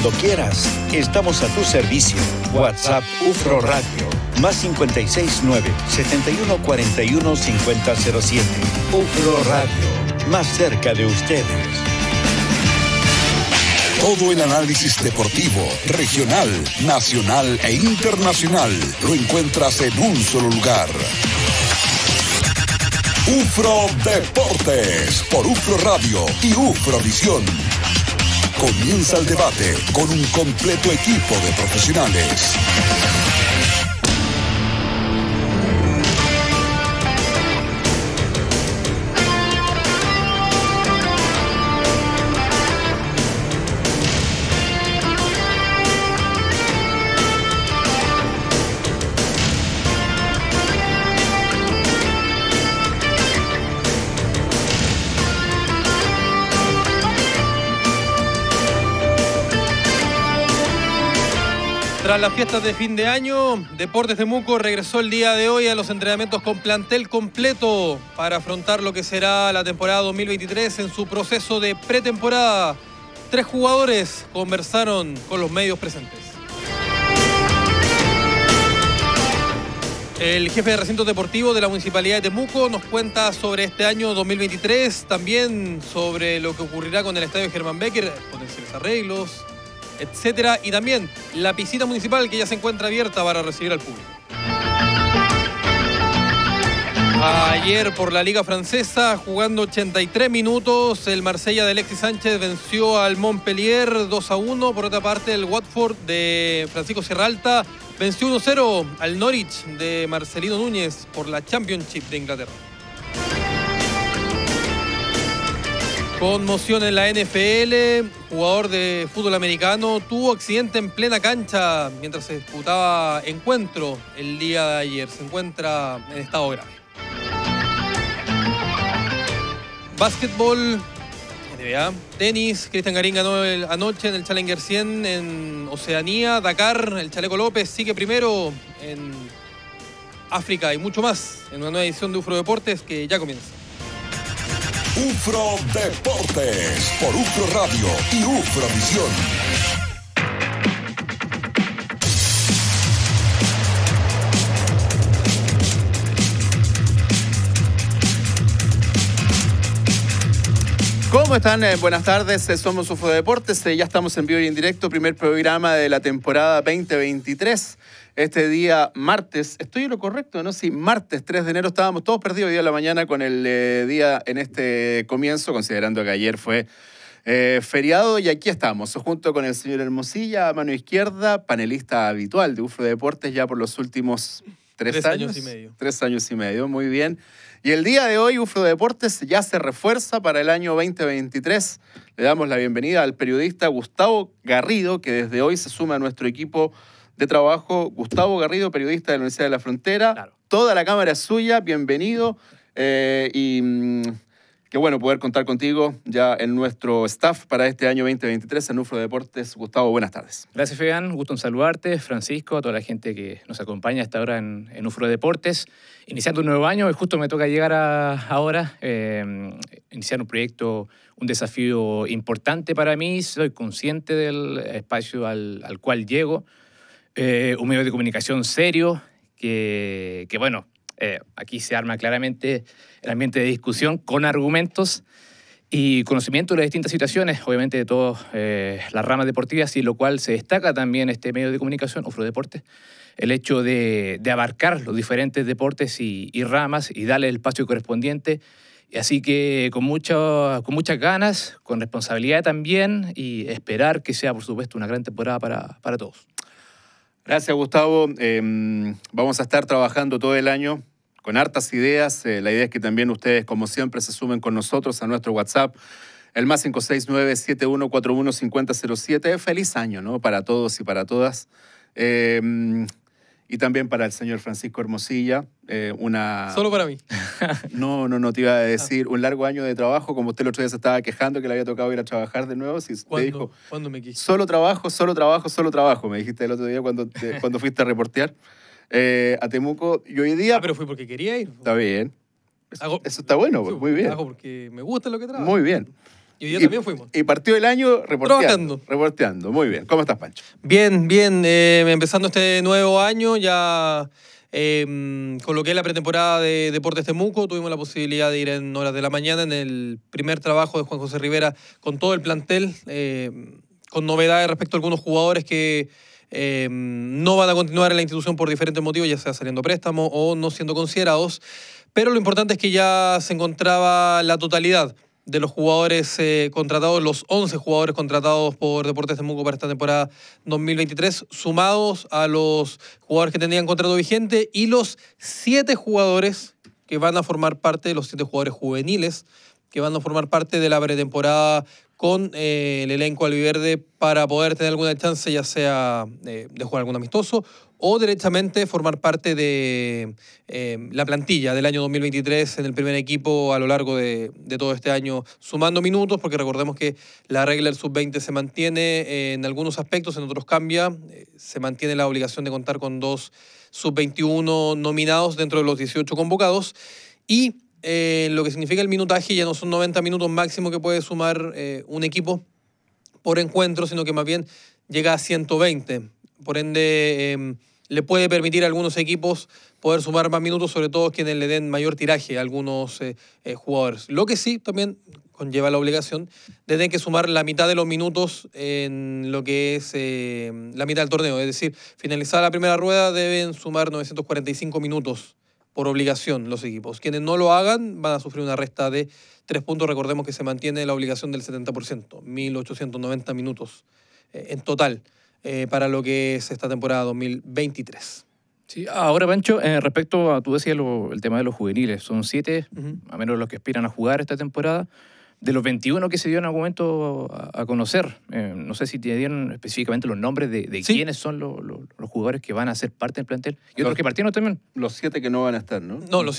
cuando quieras. Estamos a tu servicio. WhatsApp UFRO Radio. Más 569-7141-5007. UFRO Radio. Más cerca de ustedes. Todo el análisis deportivo, regional, nacional e internacional lo encuentras en un solo lugar. UFRO Deportes, por UFRO Radio y UFRO Visión. Comienza el debate con un completo equipo de profesionales. Tras las fiestas de fin de año, Deportes Temuco regresó el día de hoy a los entrenamientos con plantel completo para afrontar lo que será la temporada 2023 en su proceso de pretemporada. Tres jugadores conversaron con los medios presentes. El jefe de recinto deportivo de la Municipalidad de Temuco nos cuenta sobre este año 2023, también sobre lo que ocurrirá con el Estadio Germán Becker, potenciales arreglos, etcétera, y también la piscina municipal que ya se encuentra abierta para recibir al público. Ayer por la Liga Francesa, jugando 83 minutos, el Marsella de Alexis Sánchez venció al Montpellier 2-1. Por otra parte, el Watford de Francisco Sierralta venció 1-0 al Norwich de Marcelino Núñez por la Championship de Inglaterra. Conmoción en la NFL, jugador de fútbol americano tuvo accidente en plena cancha mientras se disputaba encuentro el día de ayer. Se encuentra en estado grave. Básquetbol, NBA, tenis. Cristian Garín ganó anoche en el Challenger 100 en Oceanía. Dakar, el Chaleco López sigue primero en África y mucho más en una nueva edición de UFRO Deportes que ya comienza. UFRO Deportes, por UFRO Radio y UFRO Visión. ¿Cómo están? Buenas tardes, somos UFRO Deportes, ya estamos en vivo y en directo, primer programa de la temporada 2023. Este día martes, estoy en lo correcto, ¿no? Sí, martes 3 de enero estábamos todos perdidos hoy día en la mañana con el día en este comienzo, considerando que ayer fue feriado, y aquí estamos, junto con el señor Hermosilla, a mano izquierda, panelista habitual de UFRO Deportes ya por los últimos tres años y medio. 3 años y medio, muy bien. Y el día de hoy UFRO Deportes ya se refuerza para el año 2023. Le damos la bienvenida al periodista Gustavo Garrido, que desde hoy se suma a nuestro equipo de trabajo. Gustavo Garrido, periodista de la Universidad de la Frontera. Claro. Toda la cámara es suya, bienvenido. Y qué bueno poder contar contigo ya en nuestro staff para este año 2023 en UFRO Deportes. Gustavo, buenas tardes. Gracias, Fabián. Gusto en saludarte, Francisco, a toda la gente que nos acompaña hasta ahora en UFRO Deportes. Iniciando un nuevo año, justo me toca llegar ahora, iniciar un proyecto, un desafío importante para mí. Soy consciente del espacio al cual llego. Un medio de comunicación serio que bueno, aquí se arma claramente el ambiente de discusión con argumentos y conocimiento de las distintas situaciones, obviamente de todas las ramas deportivas, y lo cual se destaca también este medio de comunicación, UFRO Deportes, el hecho de abarcar los diferentes deportes y ramas y darle el espacio correspondiente. Así que con muchas ganas, con responsabilidad también, y esperar que sea, por supuesto, una gran temporada para todos. Gracias, Gustavo. Vamos a estar trabajando todo el año con hartas ideas. La idea es que también ustedes, como siempre, se sumen con nosotros a nuestro WhatsApp, el más 569-7141-5007. Feliz año, ¿no? Para todos y para todas. Y también para el señor Francisco Hermosilla. Solo para mí. No, te iba a decir. Un largo año de trabajo, como usted el otro día se estaba quejando que le había tocado ir a trabajar de nuevo. Si te dijo, ¿cuándo me quise? Solo trabajo, me dijiste el otro día cuando fuiste a reportear a Temuco. Y hoy día... pero fue porque quería ir. Está bien. Eso está bueno, muy bien. Hago porque me gusta lo que trabajo. Muy bien. Y hoy día también fuimos. Y partido del año reporteando. Muy bien. ¿Cómo estás, Pancho? Bien, bien. Empezando este nuevo año, ya coloqué la pretemporada de Deportes Temuco. Tuvimos la posibilidad de ir en horas de la mañana en el primer trabajo de Juan José Rivera con todo el plantel, con novedades respecto a algunos jugadores que no van a continuar en la institución por diferentes motivos, ya sea saliendo préstamo o no siendo considerados. Pero lo importante es que ya se encontraba la totalidad de los jugadores contratados, los 11 jugadores contratados por Deportes Temuco para esta temporada 2023, sumados a los jugadores que tenían contrato vigente y los 7 jugadores que van a formar parte, los 7 jugadores juveniles que van a formar parte de la pretemporada con el elenco albiverde para poder tener alguna chance, ya sea de jugar algún amistoso o directamente formar parte de la plantilla del año 2023 en el primer equipo a lo largo de todo este año, sumando minutos, porque recordemos que la regla del sub-20 se mantiene en algunos aspectos, en otros cambia, se mantiene la obligación de contar con 2 sub-21 nominados dentro de los 18 convocados, y lo que significa el minutaje ya no son 90 minutos máximo que puede sumar un equipo por encuentro, sino que más bien llega a 120. Por ende, le puede permitir a algunos equipos poder sumar más minutos, sobre todo quienes le den mayor tiraje a algunos jugadores. Lo que sí también conlleva la obligación de tener que sumar la mitad de los minutos en lo que es la mitad del torneo. Es decir, finalizada la primera rueda deben sumar 945 minutos por obligación los equipos. Quienes no lo hagan van a sufrir una resta de 3 puntos. Recordemos que se mantiene la obligación del 70%, 1.890 minutos en total. Para lo que es esta temporada 2023. Sí, ahora, Pancho, respecto a, tú decías el tema de los juveniles, son 7, a menos los que aspiran a jugar esta temporada, de los 21 que se dio en algún momento a conocer. No sé si te dieron específicamente los nombres de sí, quiénes son los jugadores que van a ser parte del plantel. Y otros que partieron también. Los 7 que no van a estar, ¿no? No, los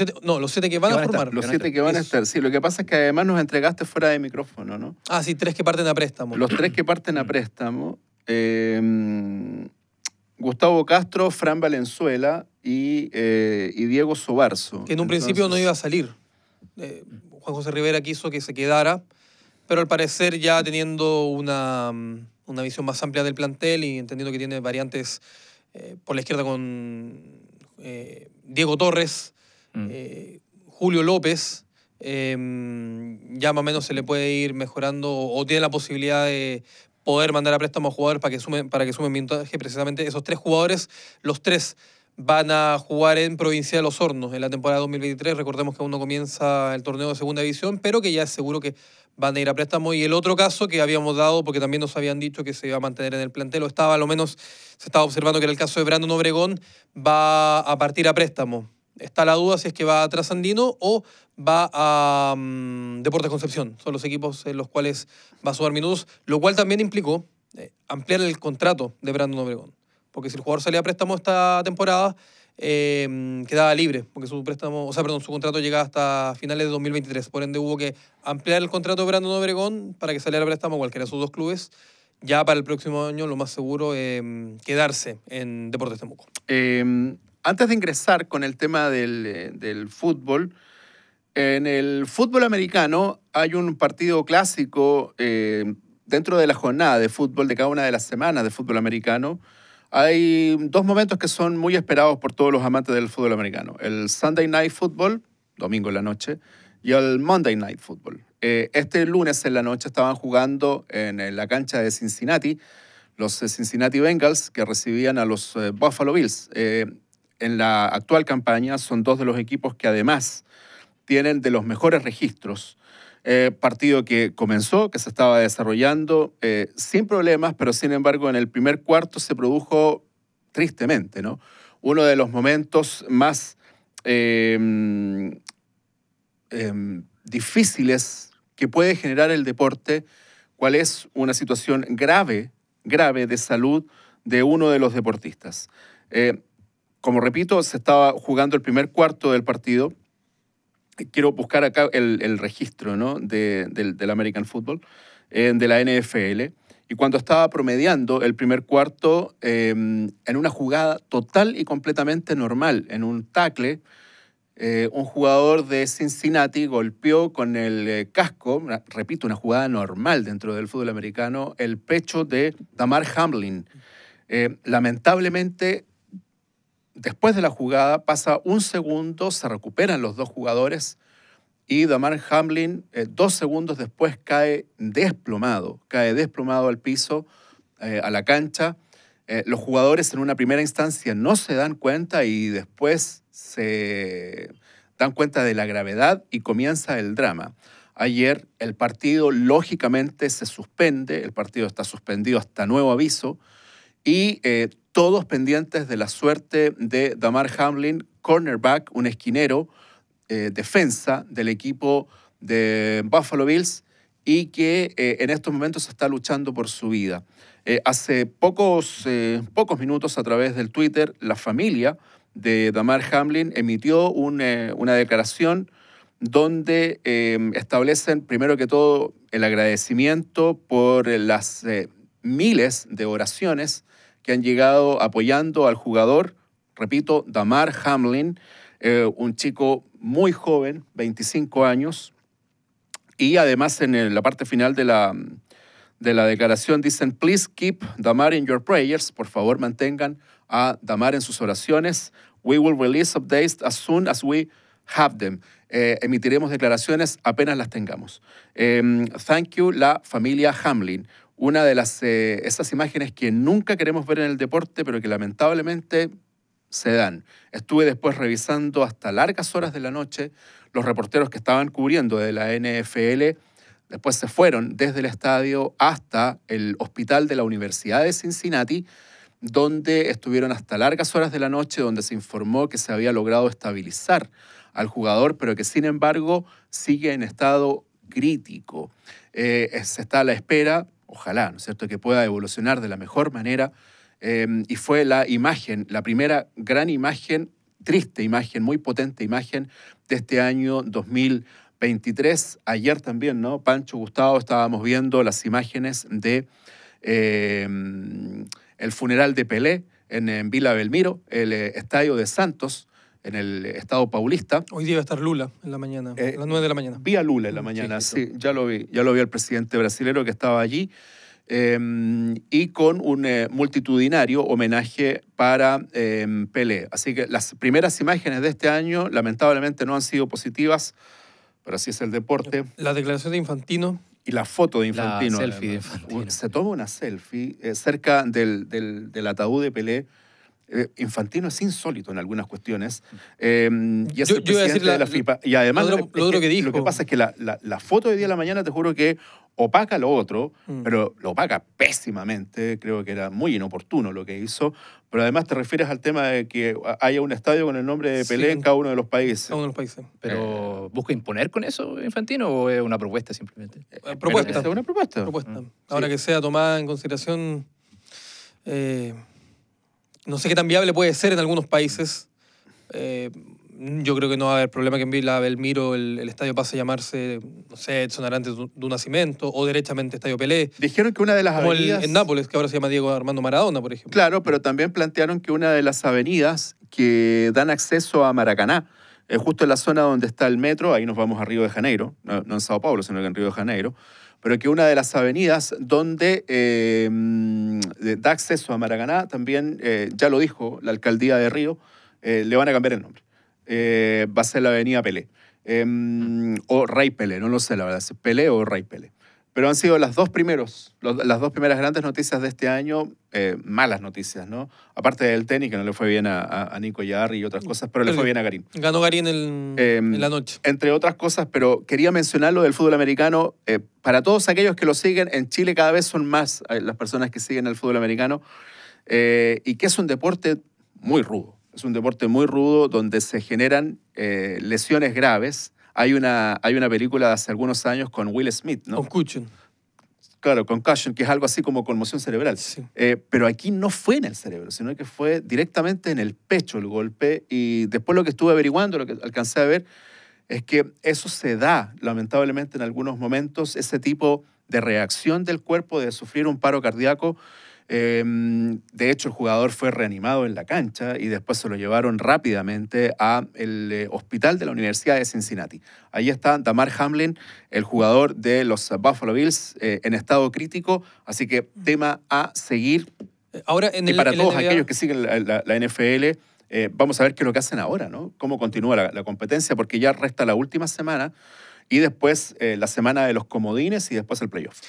siete que van a formar. Los 7 que van a estar, sí. Lo que pasa es que además nos entregaste fuera de micrófono, ¿no? Ah, sí, 3 que parten a préstamo. Los 3 que parten a préstamo. Gustavo Castro, Fran Valenzuela y Diego Sobarzo. Que en un principio no iba a salir. Juan José Rivera quiso que se quedara, pero al parecer ya teniendo una visión más amplia del plantel y entendiendo que tiene variantes por la izquierda con Diego Torres, Julio López, ya más o menos se le puede ir mejorando o tiene la posibilidad de poder mandar a préstamo a jugadores para que sumen minutaje. Precisamente esos 3 jugadores, los 3 van a jugar en Provincia de Los Hornos en la temporada 2023. Recordemos que aún no comienza el torneo de segunda división, pero que ya es seguro que van a ir a préstamo. Y el otro caso que habíamos dado, porque también nos habían dicho que se iba a mantener en el plantel, o estaba, a lo menos se estaba observando, que era el caso de Brandon Obregón, va a partir a préstamo. Está la duda si es que va a Trasandino o va a Deportes Concepción. Son los equipos en los cuales va a sumar minutos, lo cual también implicó ampliar el contrato de Brandon Obregón. Porque si el jugador salía a préstamo esta temporada, quedaba libre, porque su contrato llegaba hasta finales de 2023. Por ende, hubo que ampliar el contrato de Brandon Obregón para que saliera a préstamo cualquiera de sus 2 clubes. Ya para el próximo año, lo más seguro, quedarse en Deportes Temuco. Antes de ingresar con el tema del fútbol, en el fútbol americano hay un partido clásico dentro de la jornada de fútbol, de cada una de las semanas de fútbol americano. Hay 2 momentos que son muy esperados por todos los amantes del fútbol americano. El Sunday Night Football, domingo en la noche, y el Monday Night Football. Este lunes en la noche estaban jugando en la cancha de Cincinnati los Cincinnati Bengals, que recibían a los Buffalo Bills. En la actual campaña son 2 de los equipos que además tienen de los mejores registros. Partido que comenzó, que se estaba desarrollando sin problemas, pero sin embargo en el primer cuarto se produjo tristemente, ¿no?, uno de los momentos más difíciles que puede generar el deporte, cuál es una situación grave, grave de salud de uno de los deportistas. Como repito, se estaba jugando el primer cuarto del partido. Quiero buscar acá el registro, ¿no?, del American Football, de la NFL. Y cuando estaba promediando el primer cuarto, en una jugada total y completamente normal, en un tackle, un jugador de Cincinnati golpeó con el casco, repito, una jugada normal dentro del fútbol americano, el pecho de Damar Hamlin. Lamentablemente, después de la jugada pasa un segundo, se recuperan los dos jugadores y Damar Hamlin 2 segundos después cae desplomado al piso, a la cancha. Los jugadores en una primera instancia no se dan cuenta y después se dan cuenta de la gravedad y comienza el drama. Ayer el partido lógicamente se suspende, el partido está suspendido hasta nuevo aviso y todos pendientes de la suerte de Damar Hamlin, cornerback, un esquinero, defensa del equipo de Buffalo Bills y que en estos momentos está luchando por su vida. Hace pocos minutos, a través del Twitter, la familia de Damar Hamlin emitió una declaración donde establecen primero que todo el agradecimiento por las miles de oraciones que han llegado apoyando al jugador, repito, Damar Hamlin, un chico muy joven, 25 años, y además en la parte final de la declaración dicen: "Please keep Damar in your prayers", por favor mantengan a Damar en sus oraciones, "we will release updates as soon as we have them", emitiremos declaraciones apenas las tengamos. Thank you, la familia Hamlin. Una de esas imágenes que nunca queremos ver en el deporte, pero que lamentablemente se dan. Estuve después revisando hasta largas horas de la noche. Los reporteros que estaban cubriendo de la NFL después se fueron desde el estadio hasta el hospital de la Universidad de Cincinnati, donde estuvieron hasta largas horas de la noche, donde se informó que se había logrado estabilizar al jugador, pero que sin embargo sigue en estado crítico. Se está a la espera, ojalá, ¿no es cierto?, que pueda evolucionar de la mejor manera. Y fue la imagen, la primera gran imagen, triste imagen, muy potente imagen de este año 2023. Ayer también, ¿no?, Pancho, Gustavo, estábamos viendo las imágenes de el funeral de Pelé en Vila Belmiro, el estadio de Santos, en el estado paulista. Hoy día va a estar Lula en la mañana, a las 9 de la mañana. Vi a Lula en la mañana, sí, ya lo vi al presidente brasilero que estaba allí, y con un multitudinario homenaje para Pelé. Así que las primeras imágenes de este año lamentablemente no han sido positivas, pero así es el deporte. La declaración de Infantino. Y la foto de Infantino. La selfie de Infantino. Se toma una selfie cerca del ataúd de Pelé. Infantino es insólito en algunas cuestiones. Y es el presidente de la FIFA. Y además, lo que pasa es que la foto de hoy día de la mañana, te juro que opaca lo otro, pero lo opaca pésimamente. Creo que era muy inoportuno lo que hizo. Pero además te refieres al tema de que haya un estadio con el nombre de Pelé, sí, en cada uno de los países. Cada uno de los países. ¿Pero busca imponer con eso, Infantino, o es una propuesta simplemente? Propuesta. Es una propuesta. Ahora sí, que sea tomada en consideración. No sé qué tan viable puede ser en algunos países. Yo creo que no va a haber problema que en Vila Belmiro el estadio pase a llamarse, no sé, Edson Arantes do Nascimento o derechamente Estadio Pelé. Dijeron que una de las avenidas... Como en Nápoles, que ahora se llama Diego Armando Maradona, por ejemplo. Claro, pero también plantearon que una de las avenidas que dan acceso a Maracaná, justo en la zona donde está el metro, ahí nos vamos a Río de Janeiro, no en Sao Paulo, sino que en Río de Janeiro, pero que una de las avenidas donde da acceso a Maracaná, también, ya lo dijo la alcaldía de Río, le van a cambiar el nombre. Va a ser la avenida Pelé. O Rey Pelé, no lo sé, la verdad. Pelé o Rey Pelé. Pero han sido las dos primeras grandes noticias de este año, malas noticias, ¿no? Aparte del tenis, que no le fue bien a Nico Yarri y otras cosas, pero le fue bien a Garín. Ganó Garín en la noche. Entre otras cosas, pero quería mencionar lo del fútbol americano. Para todos aquellos que lo siguen, en Chile cada vez son más las personas que siguen el fútbol americano, y que es un deporte muy rudo. Es un deporte muy rudo donde se generan lesiones graves. Hay una película de hace algunos años con Will Smith, ¿no? Concussion. Claro, Concussion, que es algo así como conmoción cerebral. Sí. Pero aquí no fue en el cerebro, sino que fue directamente en el pecho el golpe. Y después lo que estuve averiguando, lo que alcancé a ver, es que eso se da, lamentablemente, en algunos momentos, ese tipo de reacción del cuerpo de sufrir un paro cardíaco De hecho, el jugador fue reanimado en la cancha y después se lo llevaron rápidamente al hospital de la Universidad de Cincinnati. Ahí está Damar Hamlin, el jugador de los Buffalo Bills, en estado crítico. Así que tema a seguir. Ahora, y para todos aquellos que siguen la NFL, vamos a ver qué es lo que hacen ahora, ¿no? Cómo continúa la competencia, porque ya resta la última semana y después la semana de los comodines y después el playoff.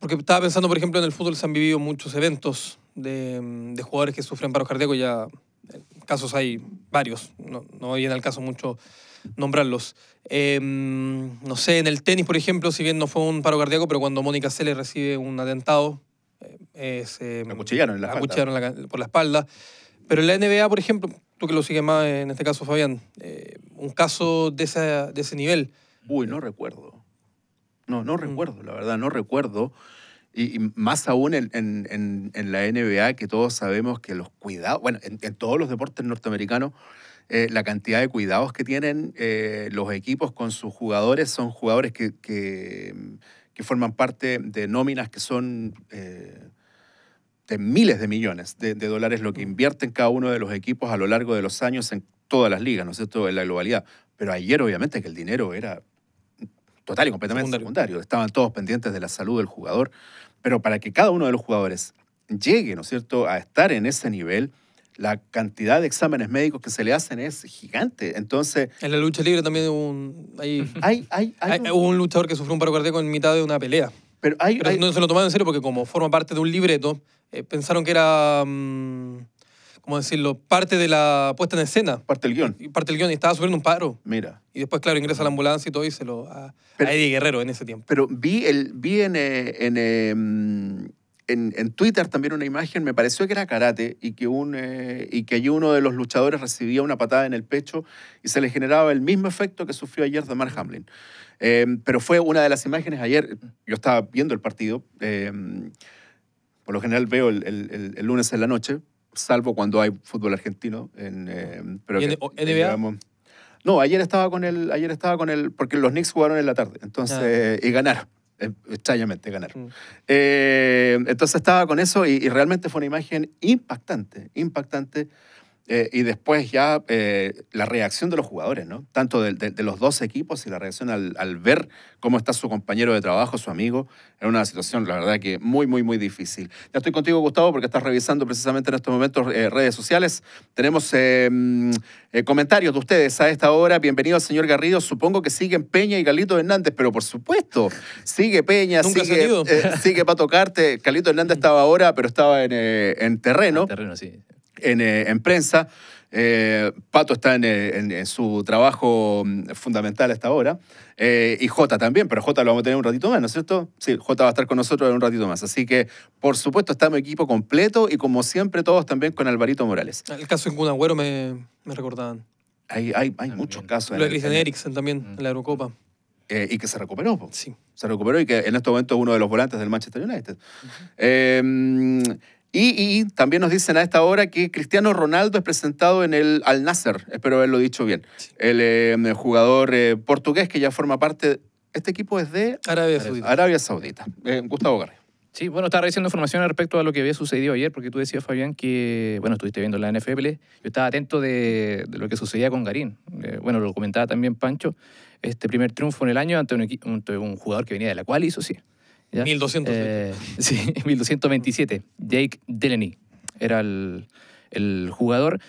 Porque estaba pensando, por ejemplo, en el fútbol se han vivido muchos eventos de jugadores que sufren paros cardíacos. Ya casos hay varios, no viene al caso mucho nombrarlos. No sé, en el tenis, por ejemplo, si bien no fue un paro cardíaco, pero cuando Mónica Seles recibe un atentado, la acuchillaron en la espalda. Por la espalda. Pero en la NBA, por ejemplo, tú que lo sigues más en este caso, Fabián, un caso de ese nivel. Uy, no recuerdo. No recuerdo, la verdad, no recuerdo. Y más aún en la NBA, que todos sabemos que los cuidados, bueno, en todos los deportes norteamericanos, la cantidad de cuidados que tienen los equipos con sus jugadores, son jugadores que forman parte de nóminas que son de miles de millones de dólares, lo que invierten cada uno de los equipos a lo largo de los años en todas las ligas, ¿no es cierto?, en la globalidad. Pero ayer, obviamente, que el dinero era total y completamente secundario. Estaban todos pendientes de la salud del jugador. Pero para que cada uno de los jugadores llegue, ¿no es cierto?, a estar en ese nivel, la cantidad de exámenes médicos que se le hacen es gigante. Entonces, en la lucha libre también hubo un luchador que sufrió un paro cardíaco en mitad de una pelea. Pero no se lo tomaron en serio porque como forma parte de un libreto, pensaron que era... ¿cómo decirlo? Parte de la puesta en escena. Parte del guión. Parte del guión, y estaba sufriendo un paro. Mira. Y después, claro, ingresa a la ambulancia y todo, y se lo... a Eddie Guerrero en ese tiempo. Pero vi en Twitter también una imagen, me pareció que era karate, y que allí uno de los luchadores recibía una patada en el pecho y se le generaba el mismo efecto que sufrió ayer Damar Hamlin. Pero fue una de las imágenes ayer, yo estaba viendo el partido, por lo general veo el lunes en la noche, salvo cuando hay fútbol argentino. Pero ¿NBA? Digamos, no, ayer estaba con él, porque los Knicks jugaron en la tarde, entonces, y ganaron, extrañamente ganaron. Entonces estaba con eso y realmente fue una imagen impactante. Y después ya la reacción de los jugadores, ¿no? Tanto de los dos equipos, y la reacción al ver cómo está su compañero de trabajo, su amigo, en una situación, la verdad, que muy difícil. Ya estoy contigo, Gustavo, porque estás revisando precisamente en estos momentos redes sociales. Tenemos comentarios de ustedes a esta hora. Bienvenido al señor Garrido. Supongo que siguen Peña y Carlito Hernández, pero por supuesto, sigue Peña, sigue para tocarte. Carlito Hernández estaba ahora, pero estaba en terreno. En terreno, sí. En prensa. Pato está en su trabajo fundamental hasta ahora, y Jota también, pero Jota lo vamos a tener un ratito más, ¿no es cierto? Sí, Jota va a estar con nosotros en un ratito más, así que por supuesto está mi equipo completo, y como siempre todos también con Alvarito Morales. El caso de Kun Agüero me recordaban. Hay muchos casos. Lo de Christian Eriksen también, en la Eurocopa. Y que se recuperó. Sí. Se recuperó, y que en este momento es uno de los volantes del Manchester United. Y también nos dicen a esta hora que Cristiano Ronaldo es presentado en el Al-Nassr, espero haberlo dicho bien, sí. El jugador portugués que ya forma parte, este equipo es de Arabia Saudita. Gustavo Garrido. Sí, bueno, estaba revisando información respecto a lo que había sucedido ayer, porque tú decías, Fabián, que, bueno, estuviste viendo la NFL, yo estaba atento de lo que sucedía con Garín. Bueno, lo comentaba también Pancho, este primer triunfo en el año ante un jugador que venía de la cual hizo, sí. ¿Ya? 1200. Sí, 1227. Jake Delany era el jugador.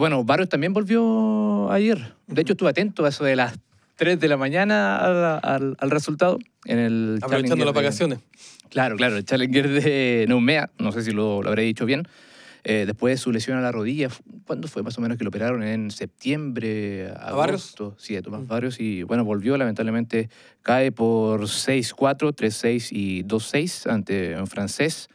Bueno, Barrios también volvió ayer. De hecho, estuve atento a eso de las 3 de la mañana al resultado. Aprovechando las vacaciones. Claro, el Challenger de Noumea, no sé si lo habré dicho bien. Después de su lesión a la rodilla, ¿cuándo fue más o menos que lo operaron? En septiembre, agosto. ¿A Barrios? Sí, a Tomás Barrios. Y bueno, volvió, lamentablemente cae por 6-4, 3-6 y 2-6 ante un francés,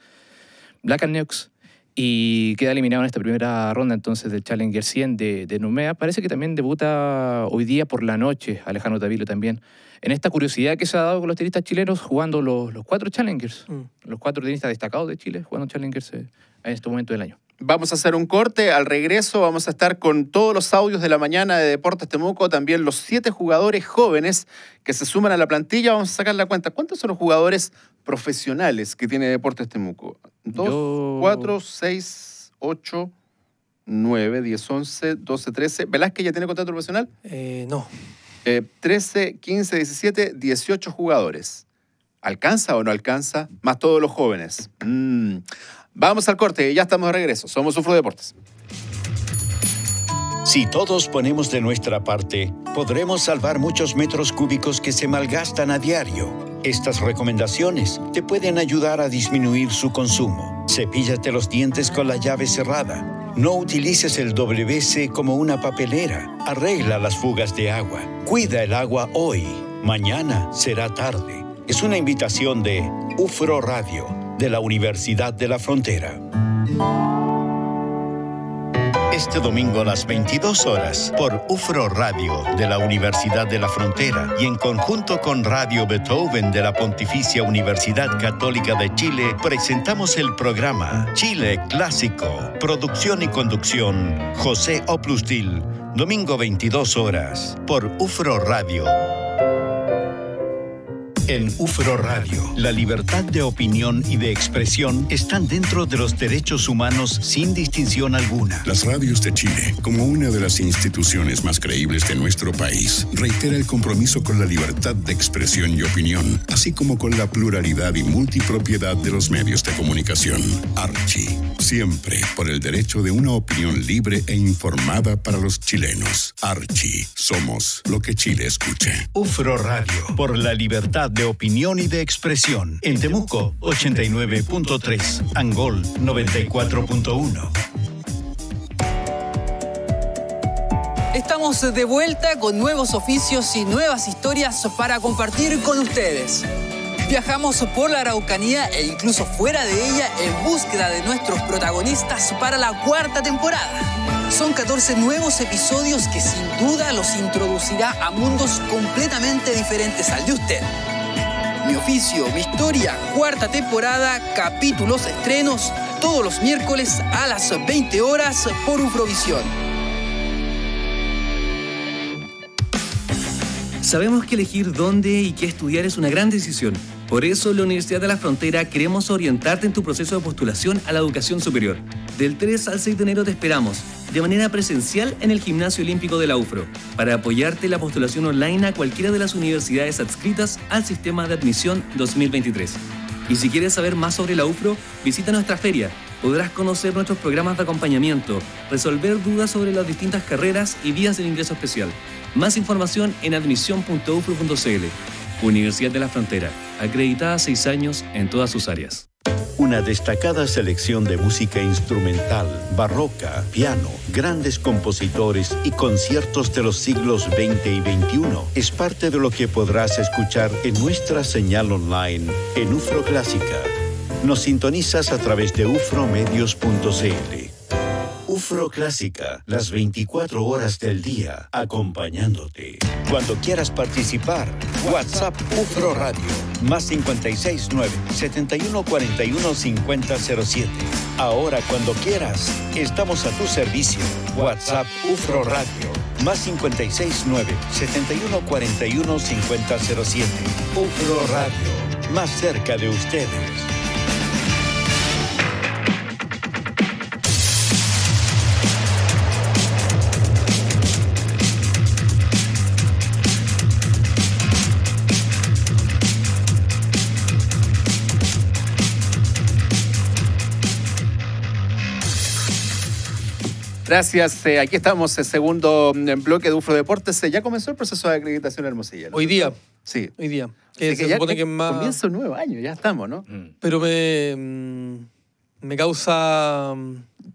Black and Nukes, y queda eliminado en esta primera ronda entonces del Challenger 100 de Noumea. Parece que también debuta hoy día por la noche Alejandro Tavilo también. En esta curiosidad que se ha dado con los tenistas chilenos jugando los 4 Challengers, los 4 tenistas destacados de Chile jugando Challengers en este momento del año. Vamos a hacer un corte. Al regreso vamos a estar con todos los audios de la mañana de Deportes Temuco, también los 7 jugadores jóvenes que se suman a la plantilla. Vamos a sacar la cuenta. ¿Cuántos son los jugadores profesionales que tiene Deportes Temuco? 2, 4, 6, 8, 9, 10, 11, 12, 13. ¿Velázquez ya tiene contrato profesional? No. 13, 15, 17, 18 jugadores. ¿Alcanza o no alcanza? Más todos los jóvenes. Vamos al corte, ya estamos de regreso. Somos Ufro Deportes. Si todos ponemos de nuestra parte, podremos salvar muchos metros cúbicos que se malgastan a diario. Estas recomendaciones te pueden ayudar a disminuir su consumo. Cepíllate los dientes con la llave cerrada. No utilices el WC como una papelera. Arregla las fugas de agua. Cuida el agua hoy. Mañana será tarde. Es una invitación de UFRO Radio, de la Universidad de la Frontera. Este domingo a las 22 horas, por UFRO Radio, de la Universidad de la Frontera, y en conjunto con Radio Beethoven de la Pontificia Universidad Católica de Chile, presentamos el programa Chile Clásico. Producción y conducción, José Oplustil. Domingo 22 horas, por UFRO Radio. En UFRO Radio, la libertad de opinión y de expresión están dentro de los derechos humanos sin distinción alguna. Las radios de Chile, como una de las instituciones más creíbles de nuestro país, reitera el compromiso con la libertad de expresión y opinión, así como con la pluralidad y multipropiedad de los medios de comunicación. Archi, siempre por el derecho de una opinión libre e informada para los chilenos. Archi, somos lo que Chile escucha. UFRO Radio, por la libertad de opinión y de expresión. En Temuco, 89.3. Angol, 94.1. Estamos de vuelta con nuevos oficios y nuevas historias para compartir con ustedes. Viajamos por la Araucanía e incluso fuera de ella en búsqueda de nuestros protagonistas para la 4ª temporada. Son 14 nuevos episodios que sin duda los introducirá a mundos completamente diferentes al de usted. Mi oficio, mi historia, 4ª temporada, capítulos estrenos, todos los miércoles a las 20 horas por Uprovisión. Sabemos que elegir dónde y qué estudiar es una gran decisión. Por eso, la Universidad de la Frontera queremos orientarte en tu proceso de postulación a la educación superior. Del 3 al 6 de enero te esperamos, de manera presencial en el Gimnasio Olímpico de la UFRO, para apoyarte en la postulación online a cualquiera de las universidades adscritas al Sistema de Admisión 2023. Y si quieres saber más sobre la UFRO, visita nuestra feria. Podrás conocer nuestros programas de acompañamiento, resolver dudas sobre las distintas carreras y vías del ingreso especial. Más información en admisión.ufro.cl. Universidad de la Frontera, acreditada 6 años en todas sus áreas. Una destacada selección de música instrumental, barroca, piano, grandes compositores y conciertos de los siglos XX y XXI es parte de lo que podrás escuchar en nuestra señal online en UFRO Clásica. Nos sintonizas a través de ufromedios.cl. UFRO Clásica, las 24 horas del día, acompañándote. Cuando quieras participar, WhatsApp UFRO Radio, más 569-7141-5007. Ahora, cuando quieras, estamos a tu servicio. WhatsApp UFRO Radio, más 569-7141-5007. UFRO Radio, más cerca de ustedes. Gracias. Aquí estamos, el segundo bloque de UFRO Deportes. Ya comenzó el proceso de acreditación Hermosilla, ¿no? Hoy día. Sí. Hoy día. Se ya supone que más... Comienza un nuevo año, ya estamos, ¿no? Pero me causa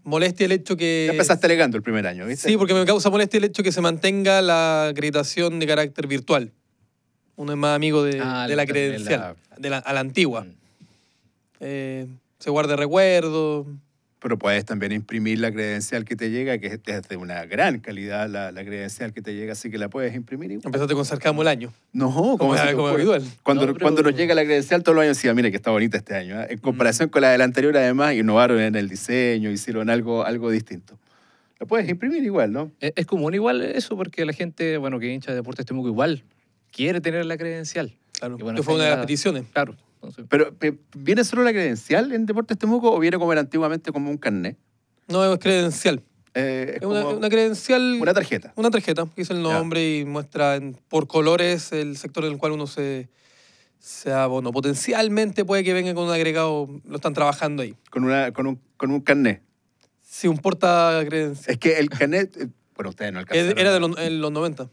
molestia el hecho que... Ya empezaste alegando el primer año, ¿viste? Sí, porque me causa molestia el hecho que se mantenga la acreditación de carácter virtual. Uno es más amigo de la credencial, a la antigua. Se guarda recuerdo... pero puedes también imprimir la credencial que te llega, que es de una gran calidad la credencial que te llega, así que la puedes imprimir. Igual. Empezaste con Sarcamo el año. No, como habitual. Cuando nos llega la credencial, todos los años decía, mira que está bonita este año. ¿Eh? En comparación con la del anterior, además, innovaron en el diseño, hicieron algo distinto. La puedes imprimir igual, ¿no? Es común igual eso, porque la gente, bueno, que hincha de Deportes Temuco igual quiere tener la credencial. Claro, que bueno, fue una de las peticiones. Claro. Entonces, pero ¿viene solo la credencial en Deportes Temuco o viene como era antiguamente, como un carnet? No, es credencial. Es una credencial. Una tarjeta. Una tarjeta, que es el nombre y muestra por colores el sector en el cual uno se abono. Potencialmente puede que venga con un agregado, lo están trabajando ahí. Con un carnet. Sí, un porta credencial. Es que el carnet, bueno, ustedes no alcanzaron. Era en los 90.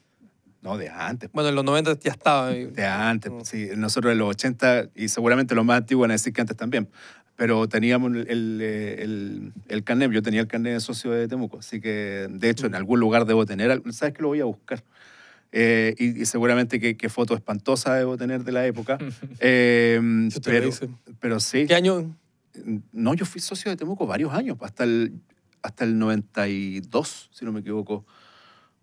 No, de antes. Bueno, en los 90 ya estaba. De antes, no. Sí. Nosotros en los 80, y seguramente los más antiguos van a decir que antes también, pero teníamos el carnet. Yo tenía el carnet de socio de Temuco, así que, de hecho, en algún lugar debo tener. ¿Sabes qué? Lo voy a buscar. Y seguramente qué foto espantosa debo tener de la época. Pero sí. ¿Qué año? No, yo fui socio de Temuco varios años, hasta el 92, si no me equivoco.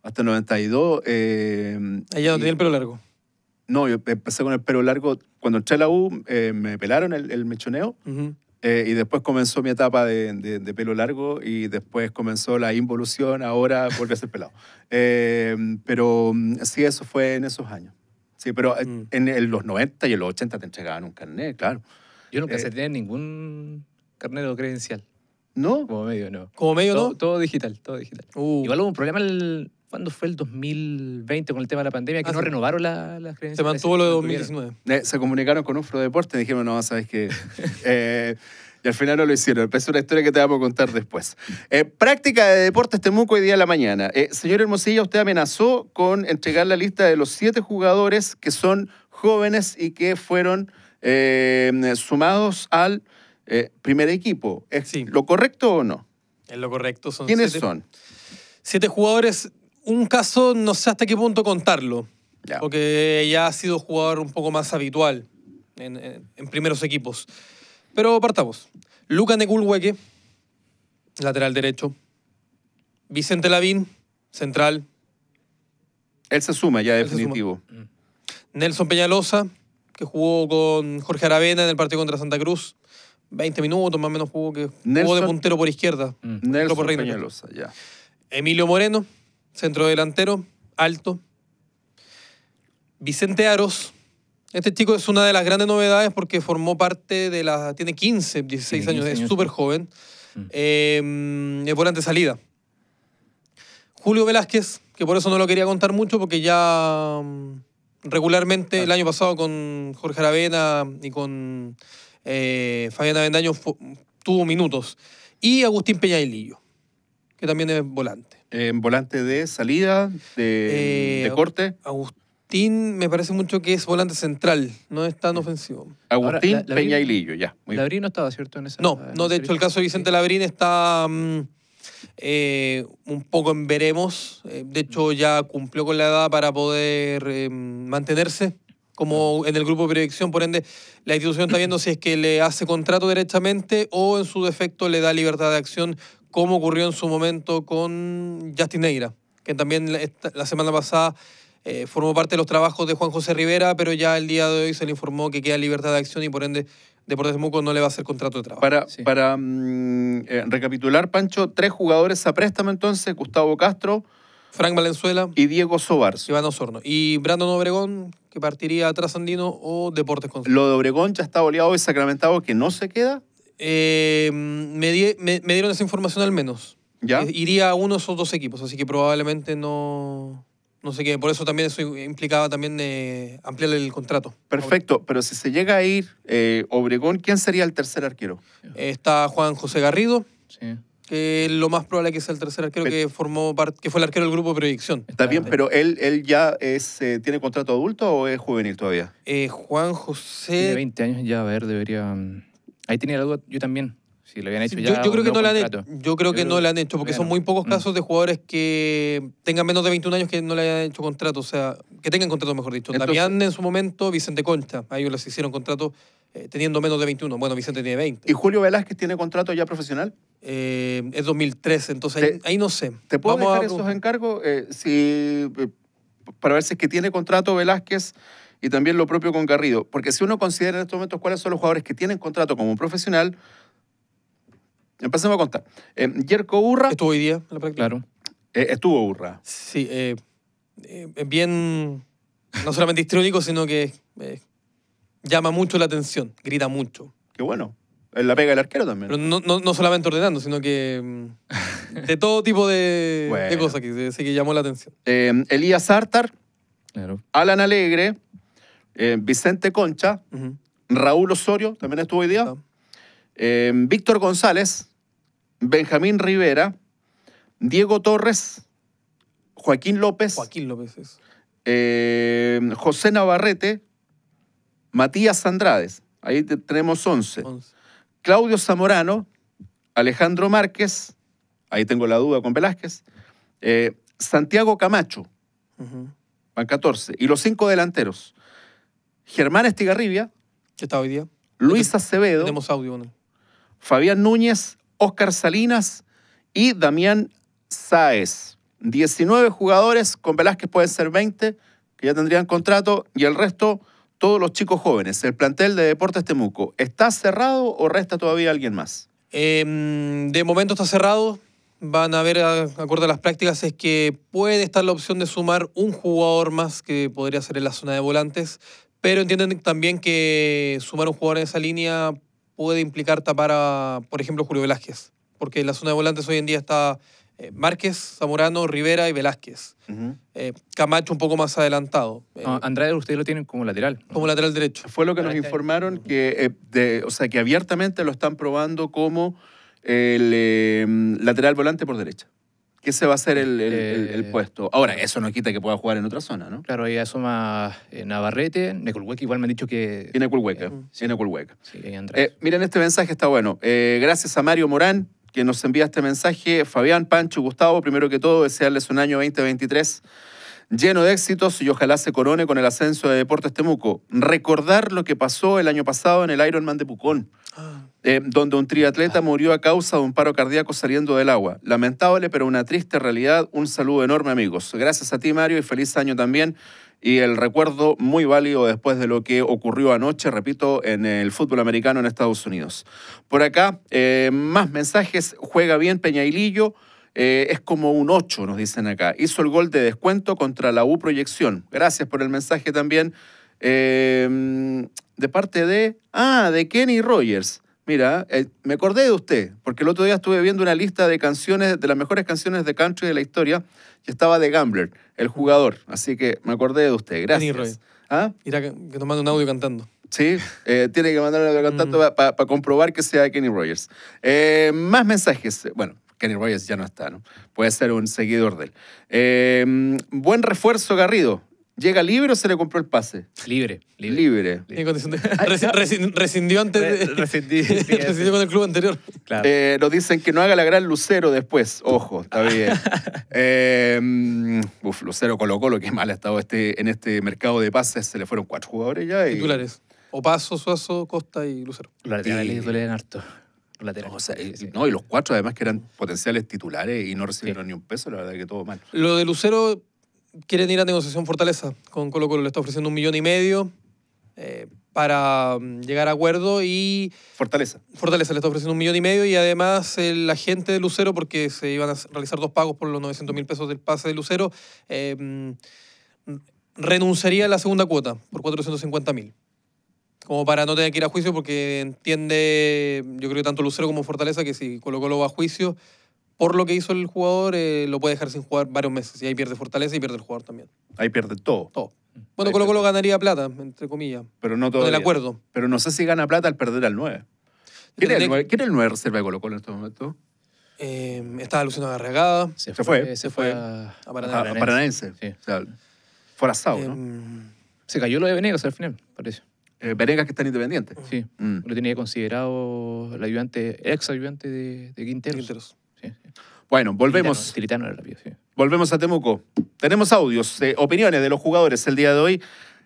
Hasta el 92. ¿Allá no tenía el pelo largo? No, yo empecé con el pelo largo. Cuando entré a la U, me pelaron el mechoneo. Y después comenzó mi etapa de pelo largo y después comenzó la involución. Ahora volví a ser pelado. Pero sí, eso fue en esos años. Sí, pero en los 90 y en los 80 te entregaban un carnet, claro. Yo nunca se tenía ningún carnet o credencial. ¿No? Como medio, no. ¿Como medio, no? Todo digital, todo digital. Igual hubo un problema ¿cuándo fue el 2020 con el tema de la pandemia? Que no renovaron las credenciales. Se mantuvo lo de 2019. Se comunicaron con Ufro Deportes y dijeron, no, ¿sabes qué? Y al final no lo hicieron. Es una historia que te vamos a contar después. Práctica de Deportes Temuco hoy día de la mañana. Señor Hermosilla, usted amenazó con entregar la lista de los 7 jugadores que son jóvenes y que fueron sumados al primer equipo. ¿Es lo correcto o no? Es lo correcto. Son ¿Quiénes 7? Son? 7 jugadores. Un caso, no sé hasta qué punto contarlo, porque ya ha sido jugador un poco más habitual en primeros equipos. Pero partamos. Luca Negulhueca, lateral derecho. Vicente Lavín, central. Él se suma ya, definitivo. Nelson Peñalosa, que jugó con Jorge Aravena en el partido contra Santa Cruz. 20 minutos más o menos jugó, que jugó de puntero por izquierda. Nelson por Peñalosa, ya. Emilio Moreno, centro delantero, alto. Vicente Aros. Este chico es una de las grandes novedades porque formó parte de la... Tiene 16 años, es súper joven. Es volante de salida. Julio Velázquez, que por eso no lo quería contar mucho porque ya regularmente el año pasado con Jorge Aravena y con Fabián Avendaño tuvo minutos. Y Agustín Peñailillo, que también es volante. Volante de salida, de corte. Agustín me parece mucho que es volante central, no es tan ofensivo. Agustín Peñailillo, ya. Labrín no estaba, ¿cierto? En esa, no, de hecho el caso de Vicente Labrín está un poco en veremos. De hecho ya cumplió con la edad para poder mantenerse como en el grupo de proyección, por ende la institución está viendo si es que le hace contrato directamente o en su defecto le da libertad de acción, como ocurrió en su momento con Justin Neira, que también la semana pasada formó parte de los trabajos de Juan José Rivera, pero ya el día de hoy se le informó que queda libertad de acción y por ende Deportes Temuco no le va a hacer contrato de trabajo. Para recapitular, Pancho, 3 jugadores a préstamo entonces: Gustavo Castro, Fran Valenzuela y Diego Sobarzo. Iván Osorno. Y Brandon Obregón, que partiría a Trasandino o Deportes Concepción. Lo de Obregón ya está oleado y sacramentado que no se queda. Me dieron esa información al menos. ¿Ya? Iría a uno de esos 2 equipos, así que probablemente no sé qué. Por eso también eso implicaba también ampliar el contrato. Perfecto, pero si se llega a ir Obregón, ¿quién sería el tercer arquero? Está Juan José Garrido, que lo más probable que sea el tercer arquero, que fue el arquero del grupo de proyección. Está bien, pero él ya ¿tiene contrato adulto o es juvenil todavía? Juan José... De 20 años ya, a ver, debería... Ahí tenía la duda yo también, si lo habían hecho ya. Yo creo que no lo han hecho. Yo creo que no lo han hecho, porque son muy pocos casos de jugadores que tengan menos de 21 años que no le hayan hecho contrato, o sea, que tengan contrato, mejor dicho. Damián en su momento, Vicente Concha, a ellos les hicieron contrato teniendo menos de 21. Bueno, Vicente tiene 20. ¿Y Julio Velázquez tiene contrato ya profesional? Es 2013, entonces ahí no sé. ¿Te puedo dejar esos encargos? Para ver si es que tiene contrato Velázquez y también lo propio con Garrido. Porque si uno considera en estos momentos cuáles son los jugadores que tienen contrato como un profesional, empecemos a contar. Jerko Urra. Estuvo hoy día en la práctica. Claro. Estuvo Urra. Sí, bien, no solamente histriónico, sino que llama mucho la atención, grita mucho. Qué bueno. En la pega del arquero también. Pero no solamente ordenando, sino que de todo tipo de, bueno, de cosas que sí que llamó la atención. Elías Artar, claro. Alan Alegre, Vicente Concha, Raúl Osorio, también estuvo hoy día, Víctor González, Benjamín Rivera, Diego Torres, Joaquín López. Joaquín López, eso. José Navarrete, Matías Andrades. Ahí tenemos 11. Claudio Zamorano, Alejandro Márquez, ahí tengo la duda con Velázquez, Santiago Camacho, van 14. Y los 5 delanteros. Germán Estigarribia. ¿Qué está hoy día? Luis Acevedo. Tenemos audio, ¿no? Fabián Núñez, Óscar Salinas y Damián Sáez. 19 jugadores, con Velázquez pueden ser 20, que ya tendrían contrato, y el resto... Todos los chicos jóvenes, el plantel de Deportes Temuco, ¿está cerrado o resta todavía alguien más? De momento está cerrado. Van a ver, acorde a las prácticas, es que puede estar la opción de sumar un jugador más que podría ser en la zona de volantes, pero entienden también que sumar un jugador en esa línea puede implicar tapar a, por ejemplo, Julio Velázquez, porque en la zona de volantes hoy en día está Márquez, Zamorano, Rivera y Velázquez. Camacho un poco más adelantado. Andrade ustedes lo tienen como lateral, ¿no? Como lateral derecho. Fue lo que nos informaron, que, que abiertamente lo están probando como el lateral volante por derecha. Que ese va a ser el puesto. Ahora, eso no quita que pueda jugar en otra zona, ¿no? Claro, ahí asoma Navarrete, Negulhueca, igual me han dicho que... Y Negulhueca, sí, Negulhueca. Sí, miren, este mensaje está bueno. Gracias a Mario Morán, que nos envía este mensaje. Fabián, Pancho, Gustavo, primero que todo, desearles un año 2023 lleno de éxitos y ojalá se corone con el ascenso de Deportes Temuco. Recordar lo que pasó el año pasado en el Ironman de Pucón, donde un triatleta murió a causa de un paro cardíaco saliendo del agua. Lamentable, pero una triste realidad. Un saludo enorme, amigos. Gracias a ti, Mario, y feliz año también. Y el recuerdo muy válido después de lo que ocurrió anoche, repito, en el fútbol americano en Estados Unidos. Por acá, más mensajes. Juega bien Peñailillo, es como un 8, nos dicen acá. Hizo el gol de descuento contra la U Proyección. Gracias por el mensaje también. De parte de... de Kenny Rogers. Mira, me acordé de usted, porque el otro día estuve viendo una lista de canciones, de las mejores canciones de country de la historia, y estaba The Gambler, el jugador. Así que me acordé de usted. Gracias. Mira que nos manda un audio cantando. Sí, tiene que mandar un audio cantando para comprobar que sea Kenny Rogers. Más mensajes. Bueno, Kenny Rogers ya no está, ¿no? Puede ser un seguidor de él. Buen refuerzo, Garrido. ¿Llega libre o se le compró el pase? Libre. Rescindió antes de... Rescindió con el club anterior. Claro. Nos dicen que no haga la gran Lucero después. Ojo, está bien. Lucero Colo-Colo, que mal ha estado en este mercado de pases. Se le fueron 4 jugadores ya. Y... Titulares. Opaso, Suazo, Costa y Lucero. Los laterales duelen harto. No, o sea, y los 4 además que eran potenciales titulares y no recibieron ni un peso. La verdad que todo mal. Lo de Lucero... Quieren ir a negociación Fortaleza con Colo Colo. Le está ofreciendo 1,5 millones para llegar a acuerdo y... Fortaleza. Fortaleza le está ofreciendo 1,5 millones y además el agente de Lucero, porque se iban a realizar 2 pagos por los 900.000 pesos del pase de Lucero, renunciaría a la segunda cuota por 450.000. Como para no tener que ir a juicio, porque entiende, yo creo que tanto Lucero como Fortaleza, que si Colo Colo va a juicio... Por lo que hizo el jugador, lo puede dejar sin jugar varios meses. Y ahí pierde Fortaleza y pierde el jugador también. Ahí pierde todo. Todo. Bueno, Colo Colo ganaría plata, entre comillas. Pero no todo. Con el acuerdo. Pero no sé si gana plata al perder al 9. ¿Quién es el 9 reserva de Colo Colo en estos momentos? Estaba Luciano Garregada. Se fue a Paranaense. Sí. O sea, forazado, ¿no? Se cayó lo de Venegas al final, parece. Venegas que está independiente. Sí. Lo tenía considerado el ayudante, ex ayudante de Quinteros. Bueno, volvemos. Volvemos a Temuco. Tenemos audios, opiniones de los jugadores el día de hoy.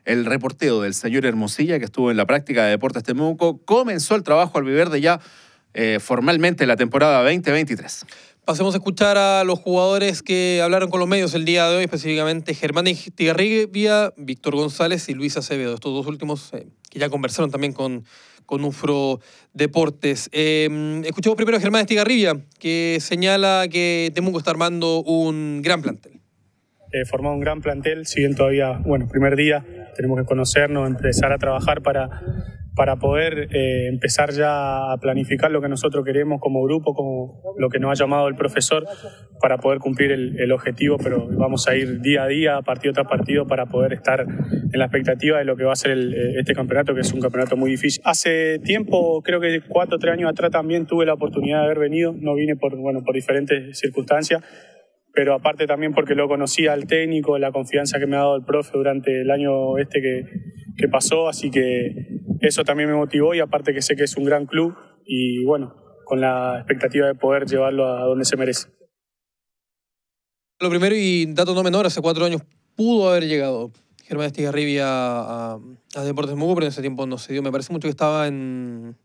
El reporteo del señor Hermosilla, que estuvo en la práctica de Deportes Temuco. Comenzó el trabajo albiverde ya formalmente la temporada 2023. Pasemos a escuchar a los jugadores que hablaron con los medios el día de hoy, específicamente Germán Estigarribia, Víctor González y Luis Acevedo. Estos dos últimos que ya conversaron también con UNFRO Deportes. Escuchemos primero a Germán Estigarribia, que señala que Temuco está armando un gran plantel. Formado un gran plantel, si bien todavía, bueno, primer día, tenemos que conocernos, empezar a trabajar para poder empezar ya a planificar lo que nosotros queremos como grupo, como lo que nos ha llamado el profesor, para poder cumplir el objetivo, pero vamos a ir día a día, partido tras partido, para poder estar en la expectativa de lo que va a ser este campeonato, que es un campeonato muy difícil. Hace tiempo, creo que 4 o 3 años atrás también tuve la oportunidad de haber venido, no vine por diferentes circunstancias, pero aparte también porque lo conocía al técnico, la confianza que me ha dado el profe durante el año que pasó, así que eso también me motivó, y aparte que sé que es un gran club y bueno, con la expectativa de poder llevarlo a donde se merece. Lo primero y dato no menor, hace 4 años pudo haber llegado Germán Estigarribia a Deportes Temuco, pero en ese tiempo no se dio. Me parece mucho que estaba en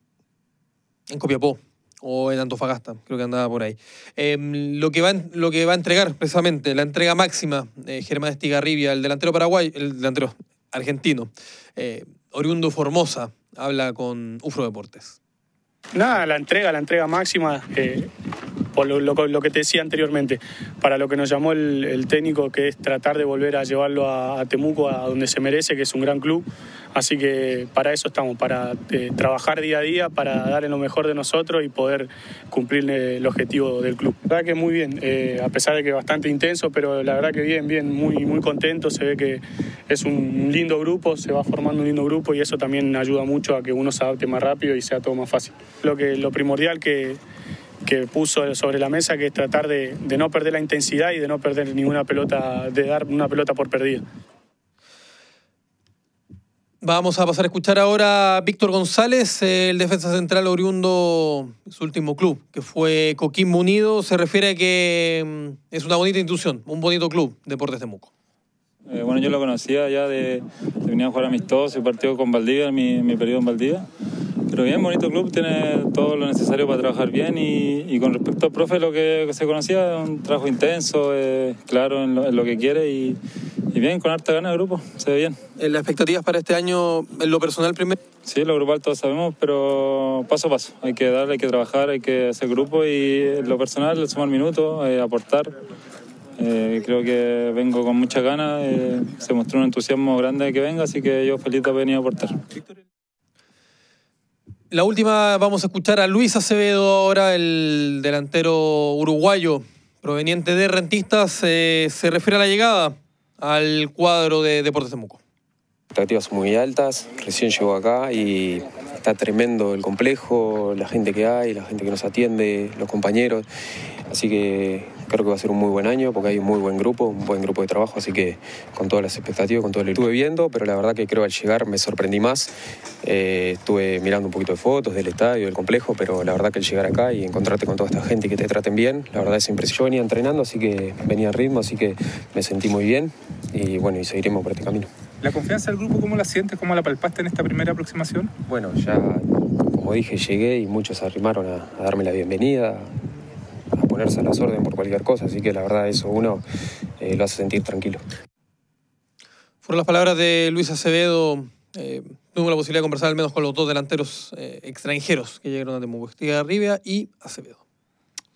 Copiapó o en Antofagasta, creo que andaba por ahí. Lo que va a entregar precisamente, la entrega máxima, Germán Estigarribia, el delantero paraguayo, el delantero argentino, oriundo Formosa, habla con UNFRO Deportes. Nada, la entrega máxima, por lo que te decía anteriormente, para lo que nos llamó el técnico, que es tratar de volver a llevarlo a Temuco, a donde se merece, que es un gran club. Así que para eso estamos, para trabajar día a día, para darle lo mejor de nosotros y poder cumplir el objetivo del club. La verdad que muy bien, a pesar de que bastante intenso, pero la verdad que bien, muy contento. Se ve que es un lindo grupo, se va formando un lindo grupo, y eso también ayuda mucho a que uno se adapte más rápido y sea todo más fácil. Lo primordial que puso sobre la mesa, que es tratar de no perder la intensidad y de no perder ninguna pelota, de dar una pelota por perdida. Vamos a pasar a escuchar ahora a Víctor González, el defensa central oriundo de su último club, que fue Coquimbo Unido. Se refiere a que es una bonita institución, un bonito club, Deportes Temuco. Bueno, yo lo conocía ya de venir a jugar amistoso y partido con Valdivia, en mi periodo en Valdivia. Pero bien, bonito club, tiene todo lo necesario para trabajar bien, y con respecto al profe, lo que se conocía, un trabajo intenso, claro en lo que quiere, y bien, con harta gana de grupo, se ve bien. ¿Las expectativas para este año en lo personal primero? Sí, lo grupal todos sabemos, pero paso a paso, hay que darle, hay que trabajar, hay que hacer grupo, y en lo personal, sumar minutos, aportar. Creo que vengo con muchas ganas, se mostró un entusiasmo grande de que venga, así que yo feliz de venir a aportar. La última, vamos a escuchar a Luis Acevedo ahora, el delantero uruguayo proveniente de Rentistas. Se refiere a la llegada al cuadro de Deportes Temuco. Expectativas muy altas, recién llegó acá y está tremendo el complejo, la gente que hay, la gente que nos atiende, los compañeros. Así que creo que va a ser un muy buen año porque hay un muy buen grupo, de trabajo. Así que con todas las expectativas, con todo lo que estuve viendo, pero la verdad que creo al llegar me sorprendí más. Estuve mirando un poquito de fotos del estadio, del complejo, pero la verdad que al llegar acá y encontrarte con toda esta gente y que te traten bien, la verdad es impresionante. Yo venía entrenando, así que venía al ritmo, así que me sentí muy bien y bueno, y seguiremos por este camino. ¿La confianza del grupo cómo la sientes? ¿Cómo la palpaste en esta primera aproximación? Bueno, ya como dije, llegué y muchos se arrimaron a darme la bienvenida, a ponerse a las órdenes por cualquier cosa, así que la verdad eso uno lo hace sentir tranquilo. Fueron las palabras de Luis Acevedo. Tuve la posibilidad de conversar al menos con los dos delanteros extranjeros que llegaron a Temuco, Estigarribia y Acevedo.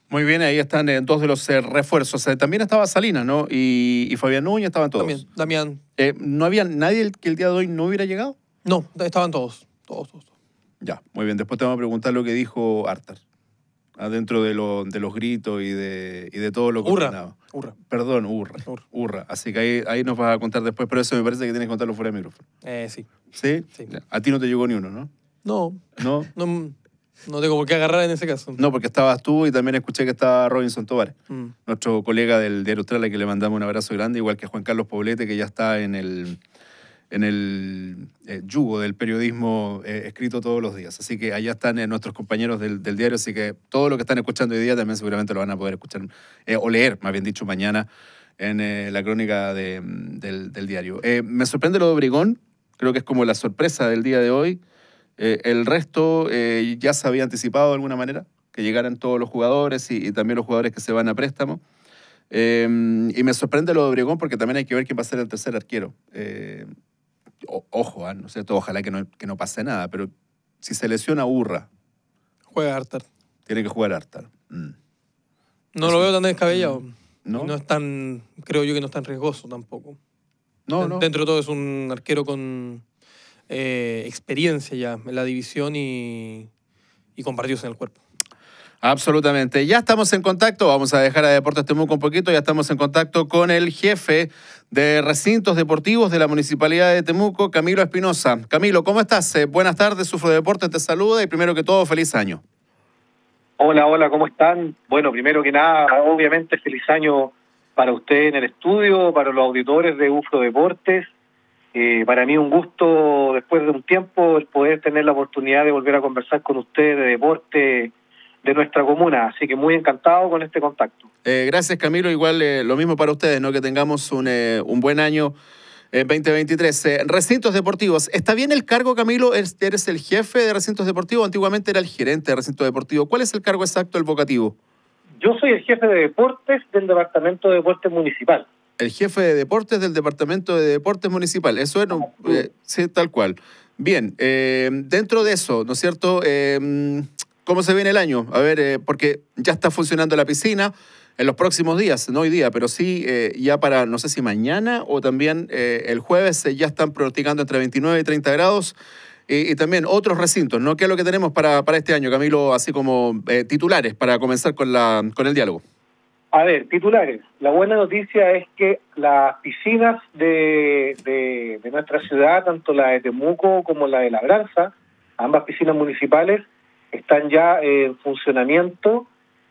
Muy bien, ahí están dos de los refuerzos. También estaba Salinas, ¿no? Y Fabián Núñez, estaban todos. También, Damián. ¿No había nadie que el día de hoy no hubiera llegado? No, estaban todos. Ya, muy bien. Después te vamos a preguntar lo que dijo Artar, adentro de los gritos y de todo lo que opinaba. Urra. Así que ahí nos vas a contar después, pero eso me parece que tienes que contarlo fuera de micrófono. Sí. ¿Sí? A ti no te llegó ni uno, ¿no? No tengo por qué agarrar en ese caso. No, porque estabas tú y también escuché que estaba Robinson Tobar, nuestro colega del Diario Austral, a que le mandamos un abrazo grande, igual que Juan Carlos Poblete, que ya está en el yugo del periodismo escrito todos los días. Así que allá están nuestros compañeros del diario, así que todo lo que están escuchando hoy día también seguramente lo van a poder escuchar, o leer, más bien dicho, mañana en la crónica del diario. Me sorprende lo de Obregón, creo que es como la sorpresa del día de hoy. El resto ya se había anticipado de alguna manera, que llegaran todos los jugadores y también los jugadores que se van a préstamo. Y me sorprende lo de Obregón porque también hay que ver quién va a ser el tercer arquero. Ojo, ¿no es cierto? Ojalá que no pase nada, pero si se lesiona Urra... Juega Artar. Tiene que jugar Artar. No lo veo tan descabellado. No. No es tan, creo yo que no es tan riesgoso tampoco. No. Dentro de todo es un arquero con experiencia ya en la división y con partidos en el cuerpo. Absolutamente. Ya estamos en contacto, vamos a dejar a Deportes Temuco un poquito, ya estamos en contacto con el jefe de recintos deportivos de la Municipalidad de Temuco, Camilo Espinosa. Camilo, ¿cómo estás? Buenas tardes, Sufrodeportes te saluda y primero que todo, feliz año. Hola, ¿cómo están? Bueno, primero que nada, obviamente feliz año para usted en el estudio, para los auditores de Sufrodeportes. Para mí un gusto, después de un tiempo, el poder tener la oportunidad de volver a conversar con usted de deporte de nuestra comuna, así que muy encantado con este contacto. Gracias, Camilo, igual lo mismo para ustedes, ¿no? Que tengamos un buen año 2023. Recintos deportivos, ¿está bien el cargo, Camilo? ¿Eres el jefe de recintos deportivos? Antiguamente era el gerente de recintos deportivos. ¿Cuál es el cargo exacto, el vocativo? Yo soy el jefe de deportes del Departamento de Deportes Municipal. El jefe de deportes del Departamento de Deportes Municipal, eso es, sí, tal cual. Bien, dentro de eso, ¿no es cierto? ¿Cómo se viene el año? A ver, porque ya está funcionando la piscina en los próximos días, no hoy día, pero sí ya para, no sé si mañana o también el jueves, ya están pronosticando entre 29 y 30 grados y también otros recintos, ¿no? ¿Qué es lo que tenemos para este año, Camilo, así como titulares, para comenzar con el diálogo? A ver, titulares. La buena noticia es que las piscinas de nuestra ciudad, tanto la de Temuco como la de Labranza, ambas piscinas municipales, están ya en funcionamiento,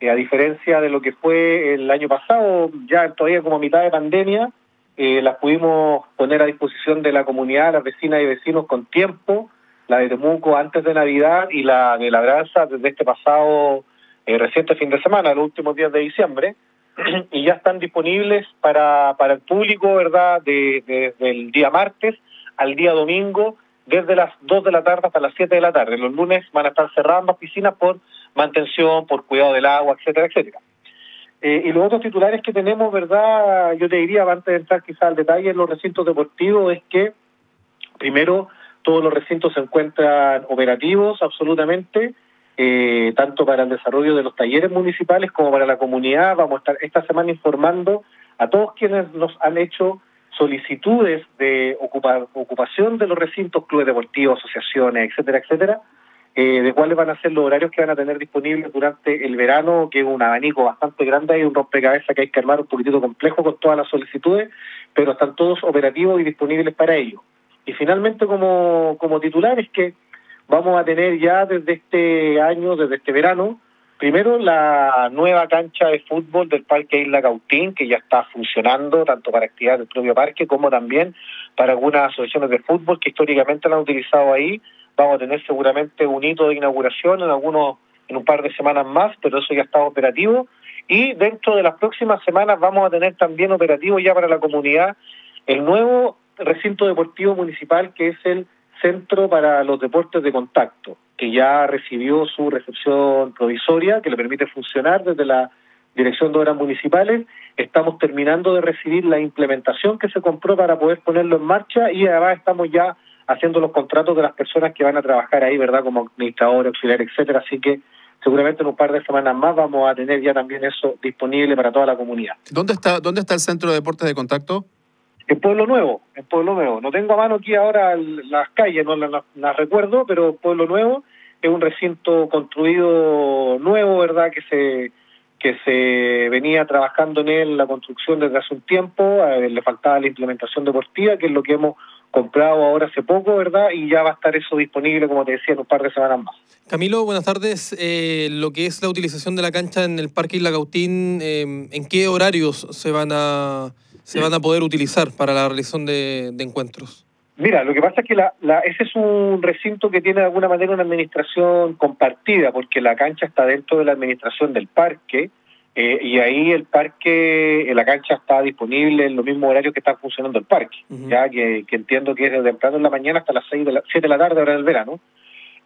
a diferencia de lo que fue el año pasado, ya todavía como a mitad de pandemia, las pudimos poner a disposición de la comunidad, las vecinas y vecinos con tiempo, la de Temuco antes de Navidad y la de Labranza desde este pasado reciente fin de semana, los últimos días de diciembre, y ya están disponibles para el público, ¿verdad?, desde el día martes al día domingo, desde las 2 de la tarde hasta las 7 de la tarde. Los lunes van a estar cerradas ambas piscinas por mantención, por cuidado del agua, etcétera, etcétera. Y los otros titulares que tenemos, ¿verdad? Yo te diría, antes de entrar quizás al detalle en los recintos deportivos, es que primero todos los recintos se encuentran operativos absolutamente, tanto para el desarrollo de los talleres municipales como para la comunidad. Vamos a estar esta semana informando a todos quienes nos han hecho solicitudes de ocupación de los recintos, clubes deportivos, asociaciones, etcétera, etcétera, de cuáles van a ser los horarios que van a tener disponibles durante el verano, que es un abanico bastante grande, hay un rompecabezas que hay que armar un poquitito complejo con todas las solicitudes, pero están todos operativos y disponibles para ello. Y finalmente, como titular, es que vamos a tener ya desde este año, desde este verano, primero, la nueva cancha de fútbol del Parque Isla Cautín, que ya está funcionando tanto para actividades del propio parque como también para algunas asociaciones de fútbol que históricamente la han utilizado ahí. Vamos a tener seguramente un hito de inauguración en un par de semanas más, pero eso ya está operativo. Y dentro de las próximas semanas vamos a tener también operativo ya para la comunidad el nuevo recinto deportivo municipal, que es el Centro para los Deportes de Contacto, que ya recibió su recepción provisoria, que le permite funcionar desde la Dirección de Obras Municipales. Estamos terminando de recibir la implementación que se compró para poder ponerlo en marcha y además estamos ya haciendo los contratos de las personas que van a trabajar ahí, ¿verdad?, como administrador, auxiliar, etcétera. Así que seguramente en un par de semanas más vamos a tener ya también eso disponible para toda la comunidad. ¿Dónde está el Centro de Deportes de Contacto? En Pueblo Nuevo. No tengo a mano aquí ahora las calles, no las recuerdo, pero Pueblo Nuevo es un recinto construido nuevo, ¿verdad?, que se venía trabajando en él la construcción desde hace un tiempo, le faltaba la implementación deportiva, que es lo que hemos comprado ahora hace poco, ¿verdad?, y ya va a estar eso disponible, como te decía, en un par de semanas más. Camilo, buenas tardes. Lo que es la utilización de la cancha en el Parque Isla Cautín, ¿en qué horarios se van a poder utilizar para la realización de encuentros? Mira, lo que pasa es que ese es un recinto que tiene de alguna manera una administración compartida, porque la cancha está dentro de la administración del parque, y ahí el parque, la cancha está disponible en los mismos horarios que está funcionando el parque, ya que entiendo que es desde temprano en la mañana hasta las 7 de la tarde ahora del verano.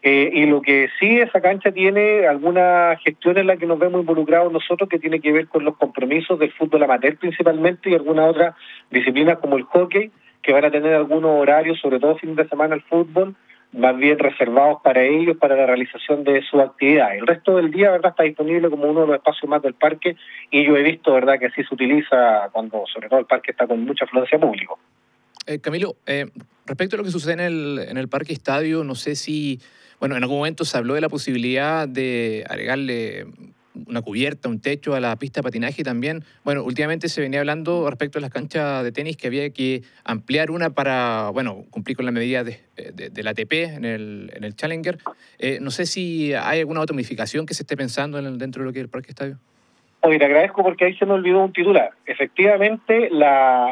Y lo que sí, esa cancha tiene alguna gestión en la que nos vemos involucrados nosotros, que tiene que ver con los compromisos del fútbol amateur principalmente y algunas otras disciplinas como el hockey, que van a tener algunos horarios, sobre todo fines de semana al fútbol, más bien reservados para ellos, para la realización de su actividad. El resto del día, verdad, está disponible como uno de los espacios más del parque, y yo he visto, verdad, que así se utiliza cuando, sobre todo, el parque está con mucha afluencia pública. Camilo, respecto a lo que sucede en el parque estadio, no sé si... Bueno, en algún momento se habló de la posibilidad de agregarle una cubierta, un techo a la pista de patinaje también. Bueno, últimamente se venía hablando respecto a las canchas de tenis que había que ampliar una para, bueno, cumplir con la medida del ATP en el Challenger. No sé si hay alguna otra modificación que se esté pensando dentro de lo que es el parque estadio. Oye, te agradezco porque ahí se me olvidó un titular. Efectivamente,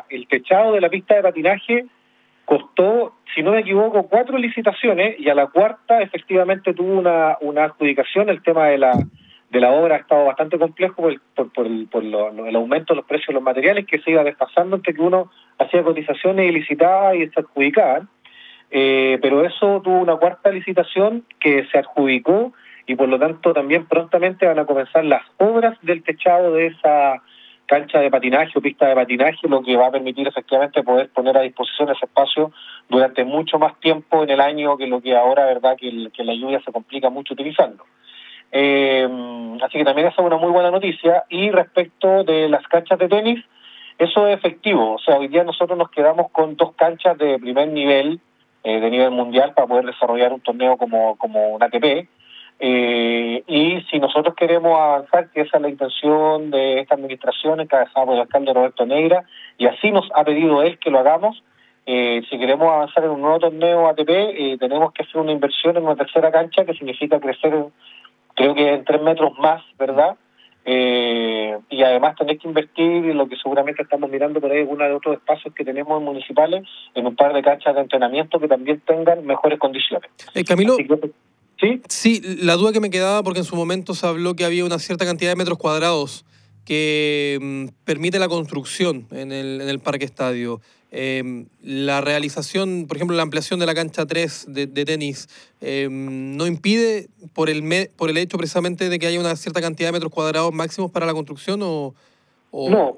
el techado de la pista de patinaje costó, si no me equivoco, 4 licitaciones, y a la cuarta efectivamente tuvo una adjudicación. El tema de la obra ha estado bastante complejo por el aumento de los precios de los materiales, que se iba desfasando entre que uno hacía cotizaciones y licitaba y se adjudicaban. Pero eso tuvo una cuarta licitación que se adjudicó, y por lo tanto también prontamente van a comenzar las obras del techado de esa cancha de patinaje o pista de patinaje, lo que va a permitir efectivamente poder poner a disposición ese espacio durante mucho más tiempo en el año que lo que ahora, verdad, que la lluvia se complica mucho utilizando. Así que también esa es una muy buena noticia. Y respecto de las canchas de tenis, eso es efectivo. O sea, hoy día nosotros nos quedamos con 2 canchas de primer nivel, de nivel mundial, para poder desarrollar un torneo como un ATP. Y si nosotros queremos avanzar, que esa es la intención de esta administración encabezada por el alcalde Roberto Neira, y así nos ha pedido él que lo hagamos, si queremos avanzar en un nuevo torneo ATP, tenemos que hacer una inversión en una tercera cancha, que significa crecer, creo que en 3 metros más, ¿verdad? Y además tener que invertir en lo que seguramente estamos mirando por ahí, uno de otros espacios que tenemos en municipales, en un par de canchas de entrenamiento que también tengan mejores condiciones. Camilo... Sí, la duda que me quedaba, porque en su momento se habló que había una cierta cantidad de metros cuadrados que permite la construcción en el parque estadio. La realización, por ejemplo, la ampliación de la cancha 3 de tenis, ¿no impide por el hecho precisamente de que haya una cierta cantidad de metros cuadrados máximos para la construcción? No,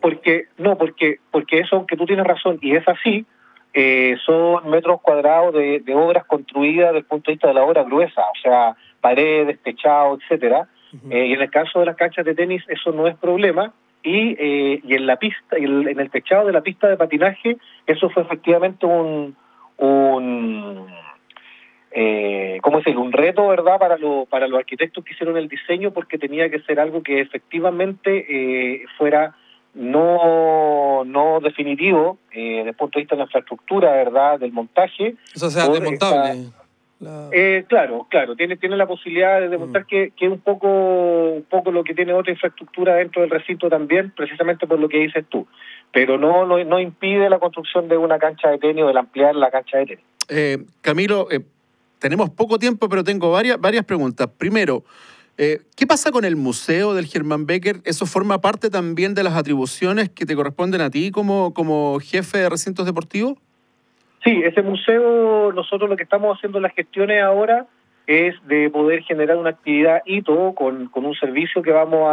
porque eso, aunque tú tienes razón, y es así, son metros cuadrados de obras construidas desde el punto de vista de la obra gruesa, o sea, paredes, techado, etcétera. Y en el caso de las canchas de tenis eso no es problema, y en la pista, en el techado de la pista de patinaje, eso fue efectivamente un reto, ¿verdad?, para los arquitectos que hicieron el diseño, porque tenía que ser algo que efectivamente fuera no definitivo desde el punto de vista de la infraestructura, ¿verdad?, del montaje. O sea, desmontable. Claro, tiene la posibilidad de desmontar, que es un poco lo que tiene otra infraestructura dentro del recinto también, precisamente por lo que dices tú. Pero no impide la construcción de una cancha de tenis o de ampliar la cancha de tenis. Camilo, tenemos poco tiempo, pero tengo varias preguntas. Primero, ¿qué pasa con el museo del Germán Becker? ¿Eso forma parte también de las atribuciones que te corresponden a ti como jefe de recintos deportivos? Sí, ese museo, nosotros lo que estamos haciendo en las gestiones ahora es de poder generar una actividad hito con un servicio que vamos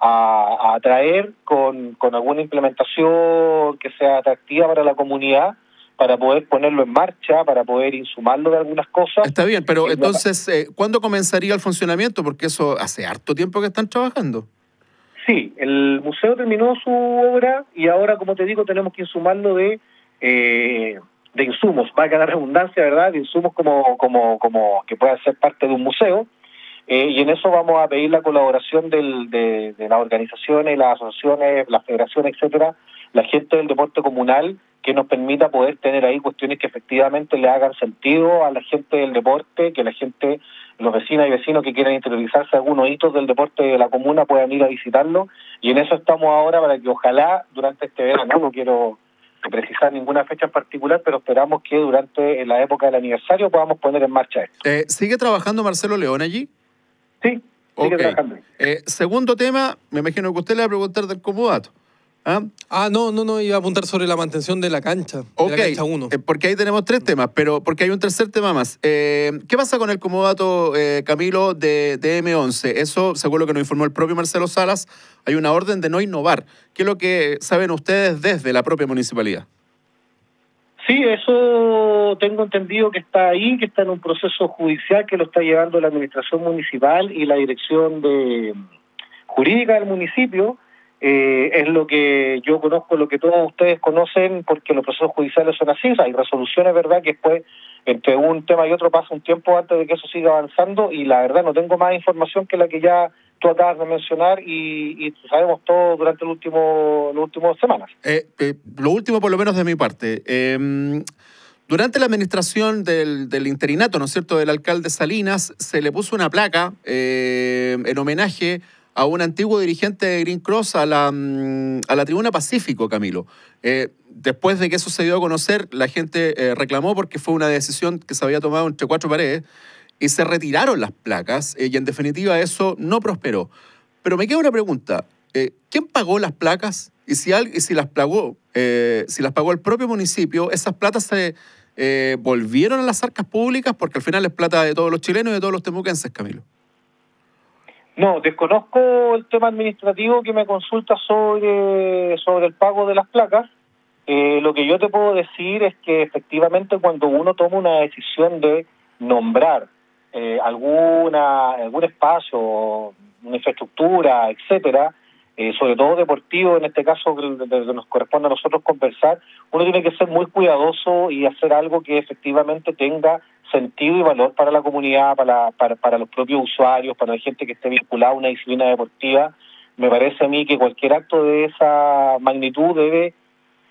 a traer con alguna implementación que sea atractiva para la comunidad, para poder ponerlo en marcha, para poder insumarlo de algunas cosas. Está bien, pero entonces, ¿cuándo comenzaría el funcionamiento? Porque eso hace harto tiempo que están trabajando. Sí, el museo terminó su obra y ahora, como te digo, tenemos que insumarlo de insumos, va a quedar redundancia, ¿verdad?, de insumos como que pueda ser parte de un museo. Y en eso vamos a pedir la colaboración de las organizaciones, las asociaciones, las federaciones, etcétera, la gente del deporte comunal, que nos permita poder tener ahí cuestiones que efectivamente le hagan sentido a la gente del deporte, que la gente, los vecinas y vecinos que quieran interiorizarse algunos hitos del deporte de la comuna puedan ir a visitarlo, y en eso estamos ahora, para que ojalá durante este verano, no quiero precisar ninguna fecha en particular, pero esperamos que durante la época del aniversario podamos poner en marcha esto. ¿Sigue trabajando Marcelo León allí? Sí, sigue trabajando. Segundo tema, me imagino que usted le va a preguntar del comodato. No, iba a apuntar sobre la mantención de la cancha. Ok, de la cancha 1. Porque ahí tenemos tres temas, pero porque hay un tercer tema más. ¿Qué pasa con el comodato, Camilo, de M11? Eso, según lo que nos informó el propio Marcelo Salas, hay una orden de no innovar. ¿Qué es lo que saben ustedes desde la propia municipalidad? Sí, eso tengo entendido que está ahí, que está en un proceso judicial que lo está llevando la administración municipal y la dirección jurídica del municipio. Es lo que yo conozco, lo que todos ustedes conocen, porque los procesos judiciales son así, o sea, hay resoluciones, ¿verdad?, que después entre un tema y otro pasa un tiempo antes de que eso siga avanzando, y la verdad no tengo más información que la que ya tú acabas de mencionar y sabemos todo durante las últimas semanas. Lo último, por lo menos de mi parte. Durante la administración del interinato, ¿no es cierto?, del alcalde Salinas, se le puso una placa en homenaje a un antiguo dirigente de Green Cross, a la Tribuna Pacífico, Camilo. Después de que eso se dio a conocer, la gente reclamó porque fue una decisión que se había tomado entre cuatro paredes y se retiraron las placas y en definitiva eso no prosperó. Pero me queda una pregunta. ¿Quién pagó las placas? Y si las pagó el propio municipio, ¿esas platas se volvieron a las arcas públicas? Porque al final es plata de todos los chilenos y de todos los temuquenses, Camilo. No, desconozco el tema administrativo que me consulta sobre el pago de las placas. Lo que yo te puedo decir es que efectivamente cuando uno toma una decisión de nombrar algún espacio, una infraestructura, etcétera, sobre todo deportivo, en este caso que nos corresponde a nosotros conversar, uno tiene que ser muy cuidadoso y hacer algo que efectivamente tenga sentido y valor para la comunidad, para los propios usuarios, para la gente que esté vinculada a una disciplina deportiva. Me parece a mí que cualquier acto de esa magnitud debe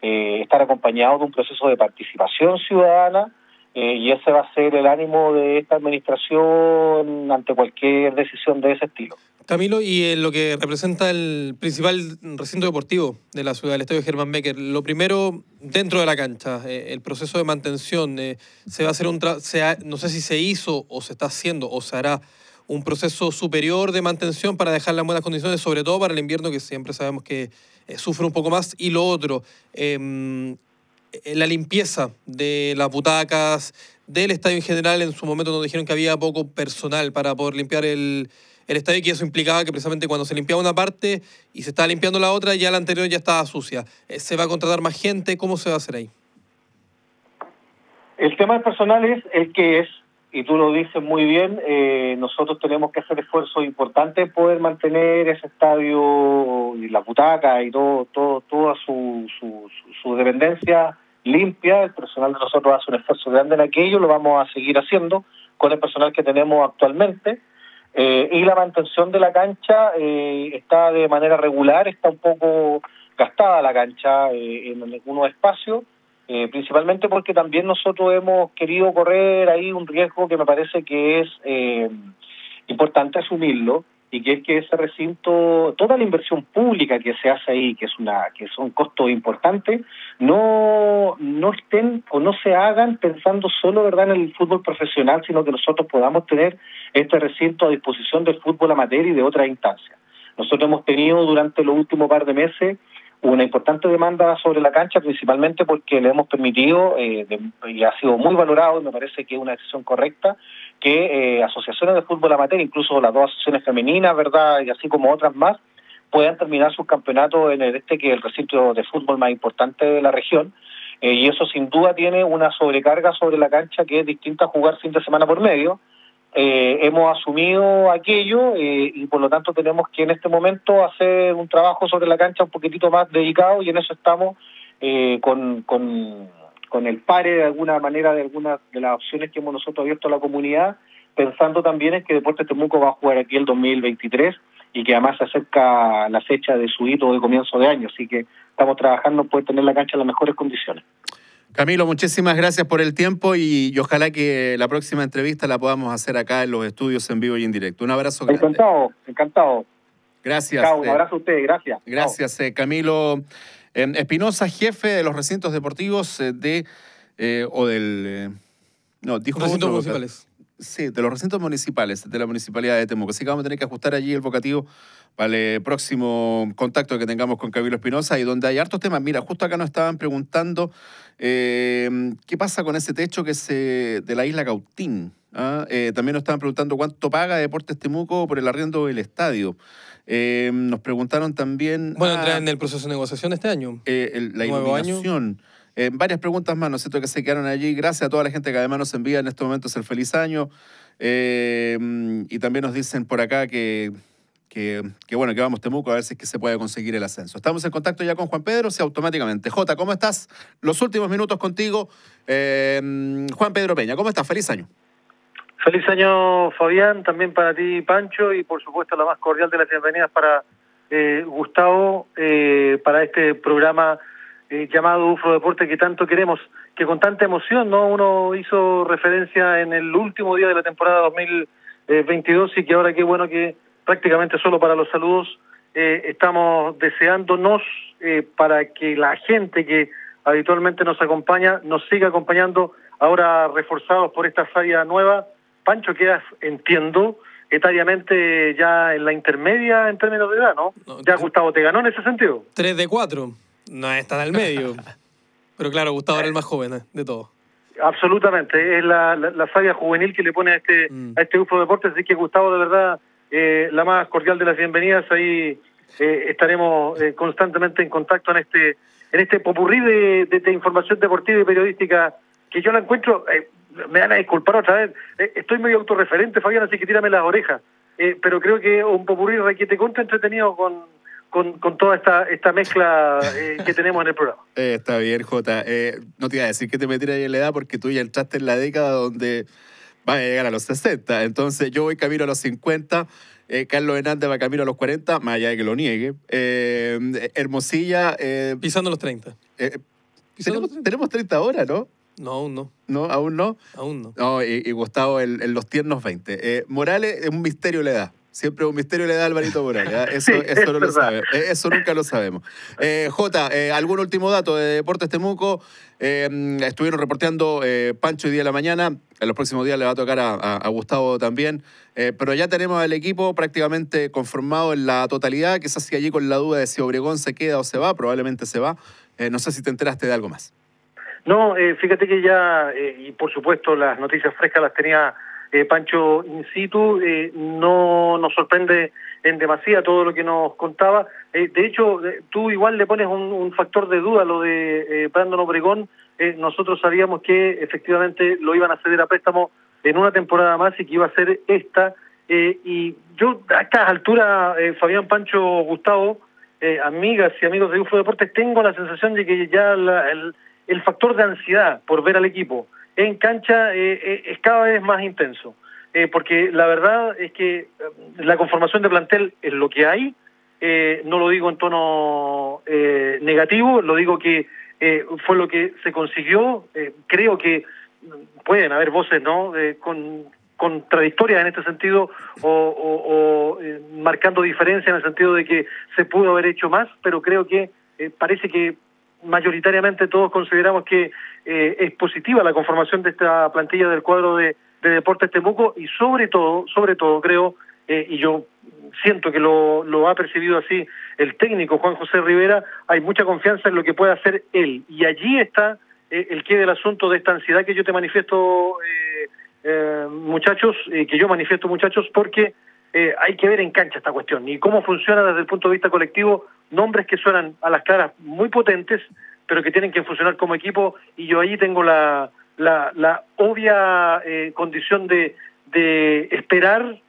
estar acompañado de un proceso de participación ciudadana, y ese va a ser el ánimo de esta administración ante cualquier decisión de ese estilo. Camilo, y en lo que representa el principal recinto deportivo de la ciudad, el Estadio Germán Becker, lo primero, dentro de la cancha, el proceso de mantención, se va a hacer no sé si se hizo o se está haciendo o se hará un proceso superior de mantención para dejarla en buenas condiciones, sobre todo para el invierno, que siempre sabemos que sufre un poco más. Y lo otro, la limpieza de las butacas, del estadio en general. En su momento nos dijeron que había poco personal para poder limpiar el estadio, que eso implicaba que precisamente cuando se limpiaba una parte y se estaba limpiando la otra, ya la anterior ya estaba sucia. ¿Se va a contratar más gente? ¿Cómo se va a hacer ahí? El tema del personal es el que es, y tú lo dices muy bien. Nosotros tenemos que hacer esfuerzos importantes en poder mantener ese estadio y la butaca y toda su dependencia limpia. El personal de nosotros hace un esfuerzo grande en aquello, lo vamos a seguir haciendo con el personal que tenemos actualmente. Y la mantención de la cancha está de manera regular, está un poco gastada la cancha en algunos espacios, principalmente porque también nosotros hemos querido correr ahí un riesgo que me parece que es importante asumirlo, y que es que ese recinto, toda la inversión pública que se hace ahí, que son costos importantes, no estén o no se hagan pensando solo, ¿verdad?, en el fútbol profesional, sino que nosotros podamos tener este recinto a disposición del fútbol amateur y de otras instancias. Nosotros hemos tenido durante los últimos par de meses una importante demanda sobre la cancha, principalmente porque le hemos permitido, y ha sido muy valorado, y me parece que es una decisión correcta, que asociaciones de fútbol amateur, incluso las dos asociaciones femeninas, ¿verdad?, y así como otras más, puedan terminar sus campeonatos en que es el recinto de fútbol más importante de la región, y eso sin duda tiene una sobrecarga sobre la cancha que es distinta a jugar fin de semana por medio. Hemos asumido aquello, y por lo tanto tenemos que en este momento hacer un trabajo sobre la cancha un poquitito más dedicado, y en eso estamos con el pare de alguna manera de algunas de las opciones que hemos nosotros abierto a la comunidad, pensando también en que Deportes Temuco va a jugar aquí el 2023 y que además se acerca la fecha de su hito de comienzo de año, así que estamos trabajando en poder tener la cancha en las mejores condiciones. Camilo, muchísimas gracias por el tiempo y ojalá que la próxima entrevista la podamos hacer acá en los estudios en vivo y en directo. Un abrazo grande. Encantado. Gracias. Chao, un abrazo a usted, gracias. Gracias, Camilo Espinosa, jefe de los recintos deportivos de... o del... no, dijo... Recintos municipales. Sí, de los recintos municipales, de la Municipalidad de Temuco. Así que vamos a tener que ajustar allí el vocativo para el próximo contacto que tengamos con Camilo Espinosa, y donde hay hartos temas. Mira, justo acá nos estaban preguntando qué pasa con ese techo que es de la isla Cautín. También nos estaban preguntando cuánto paga Deportes Temuco por el arriendo del estadio. Nos preguntaron también... Bueno, entra en el proceso de negociación este año. La iluminación... Año. Varias preguntas más, ¿no es cierto?, que se quedaron allí. Gracias a toda la gente que además nos envía en estos momentos el feliz año. Y también nos dicen por acá que bueno, que vamos Temuco a ver si es que se puede conseguir el ascenso. Estamos en contacto ya con Juan Pedro, sí, automáticamente. Jota, ¿cómo estás? Los últimos minutos contigo. Juan Pedro Peña, ¿cómo estás? Feliz año. Feliz año, Fabián, también para ti, Pancho, y por supuesto la más cordial de las bienvenidas para Gustavo, para este programa llamado UFRO Deporte, que tanto queremos, que con tanta emoción, ¿no?, uno hizo referencia en el último día de la temporada 2022, y que ahora qué bueno que prácticamente solo para los saludos estamos deseándonos para que la gente que habitualmente nos acompaña nos siga acompañando, ahora reforzados por esta área nueva. Pancho, quedas, entiendo, etariamente ya en la intermedia en términos de edad, ¿no? Ya Gustavo te ganó en ese sentido. 3 de 4. No está en el medio. Pero claro, Gustavo era el más joven de todos. Absolutamente. Es la savia juvenil que le pone a este UFRO Deportes. Así que Gustavo, de verdad, la más cordial de las bienvenidas. Ahí estaremos constantemente en contacto en este popurrí de información deportiva y periodística, que yo la encuentro, me van a disculpar otra vez, estoy medio autorreferente, Fabián, así que tírame las orejas. Pero creo que un popurrí requete contra entretenido con toda esta mezcla que tenemos en el programa. Está bien, Jota. No te iba a decir que te metieras en la edad, porque tú ya entraste en la década donde vas a llegar a los 60. Entonces yo voy camino a los 50, Carlos Hernández va camino a los 40, más allá de que lo niegue. Hermosilla... pisando los 30. Tenemos 30 horas, ¿no? No, aún no. ¿No? ¿Aún no? Aún no. No, y Gustavo en los tiernos 20. Morales es un misterio la edad. Siempre un misterio le da a Alvarito Morales, ¿eh? Eso, sí, eso no lo sabe. Eso nunca lo sabemos. Jota, ¿algún último dato de Deportes Temuco? Estuvieron reporteando Pancho y día de la mañana. En los próximos días le va a tocar a Gustavo también. Pero ya tenemos al equipo prácticamente conformado en la totalidad. Quizás si allí con la duda de si Obregón se queda o se va, probablemente se va. No sé si te enteraste de algo más. No, fíjate que ya, y por supuesto las noticias frescas las tenía... Pancho in situ, no nos sorprende en demasía todo lo que nos contaba. De hecho, tú igual le pones un factor de duda lo de Brandon Obregón. Nosotros sabíamos que efectivamente lo iban a ceder a préstamo en una temporada más y que iba a ser esta. Y yo a estas alturas, Fabián, Pancho, Gustavo, amigas y amigos de UFRO Deportes, tengo la sensación de que ya el factor de ansiedad por ver al equipo en cancha es cada vez más intenso, porque la verdad es que la conformación de plantel es lo que hay. No lo digo en tono negativo, lo digo que fue lo que se consiguió. Creo que pueden haber voces, ¿no?, contradictorias en este sentido, o marcando diferencia en el sentido de que se pudo haber hecho más, pero creo que parece que mayoritariamente todos consideramos que es positiva la conformación de esta plantilla del cuadro de Deportes Temuco, y sobre todo creo, y yo siento que lo ha percibido así el técnico Juan José Rivera, hay mucha confianza en lo que puede hacer él, y allí está el quid del asunto de esta ansiedad que yo te manifiesto, muchachos, porque hay que ver en cancha esta cuestión y cómo funciona desde el punto de vista colectivo. Nombres que suenan a las claras muy potentes, pero que tienen que funcionar como equipo, y yo ahí tengo la obvia condición de esperar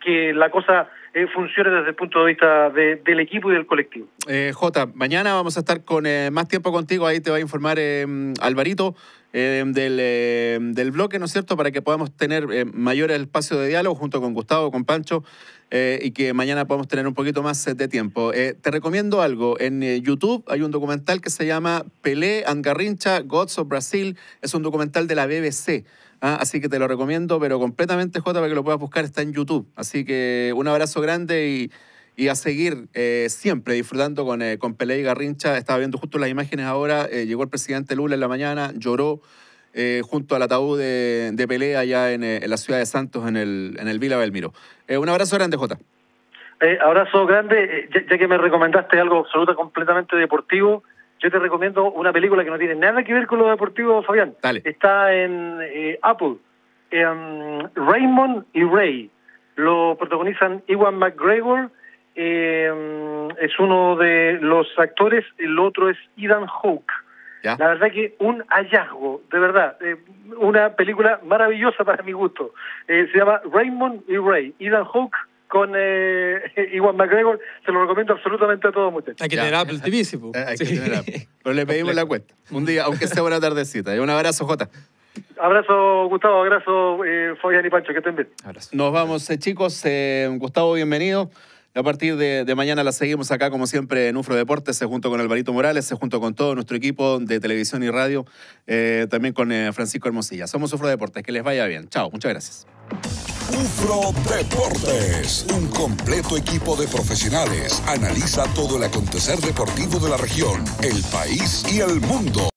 que la cosa funcione desde el punto de vista del equipo y del colectivo. Jota, mañana vamos a estar con más tiempo contigo, ahí te va a informar Alvarito del bloque, ¿no es cierto?, para que podamos tener mayor espacio de diálogo junto con Gustavo, con Pancho, y que mañana podamos tener un poquito más de tiempo. Te recomiendo algo, en YouTube hay un documental que se llama Pelé and Garrincha, Gods of Brazil, es un documental de la BBC. Así que te lo recomiendo, pero completamente, Jota, para que lo puedas buscar, está en YouTube. Así que un abrazo grande y a seguir siempre disfrutando con Pelé y Garrincha. Estaba viendo justo las imágenes ahora, llegó el presidente Lula en la mañana, lloró, junto al ataúd de Pelé allá en la ciudad de Santos, en el Vila Belmiro. Un abrazo grande, Jota. Abrazo grande. Ya que me recomendaste algo completamente deportivo, yo te recomiendo una película que no tiene nada que ver con lo deportivo, Fabián. Dale. Está en Apple. Raymond y Ray. Lo protagonizan Ewan McGregor, es uno de los actores, el otro es Idan Hawke. ¿Ya? La verdad que un hallazgo, de verdad, una película maravillosa para mi gusto. Se llama Raymond y Ray, Idan Hawke con Ewan McGregor. Se lo recomiendo absolutamente a todos, muchachos. Hay que tener Apple TV, sí. Pero le pedimos la cuenta un día, aunque sea una tardecita. Un abrazo, Jota. Abrazo, Gustavo. Abrazo, Fabián y Pancho. Que estén bien. Abrazo. Nos vamos, chicos. Gustavo, bienvenido. A partir de mañana la seguimos acá, como siempre, en UFRO Deportes, junto con Alvarito Morales, junto con todo nuestro equipo de televisión y radio, también con Francisco Hermosilla. Somos UFRO Deportes. Que les vaya bien. Chao. Muchas gracias. UFRO Deportes, un completo equipo de profesionales. Analiza todo el acontecer deportivo de la región, el país y el mundo.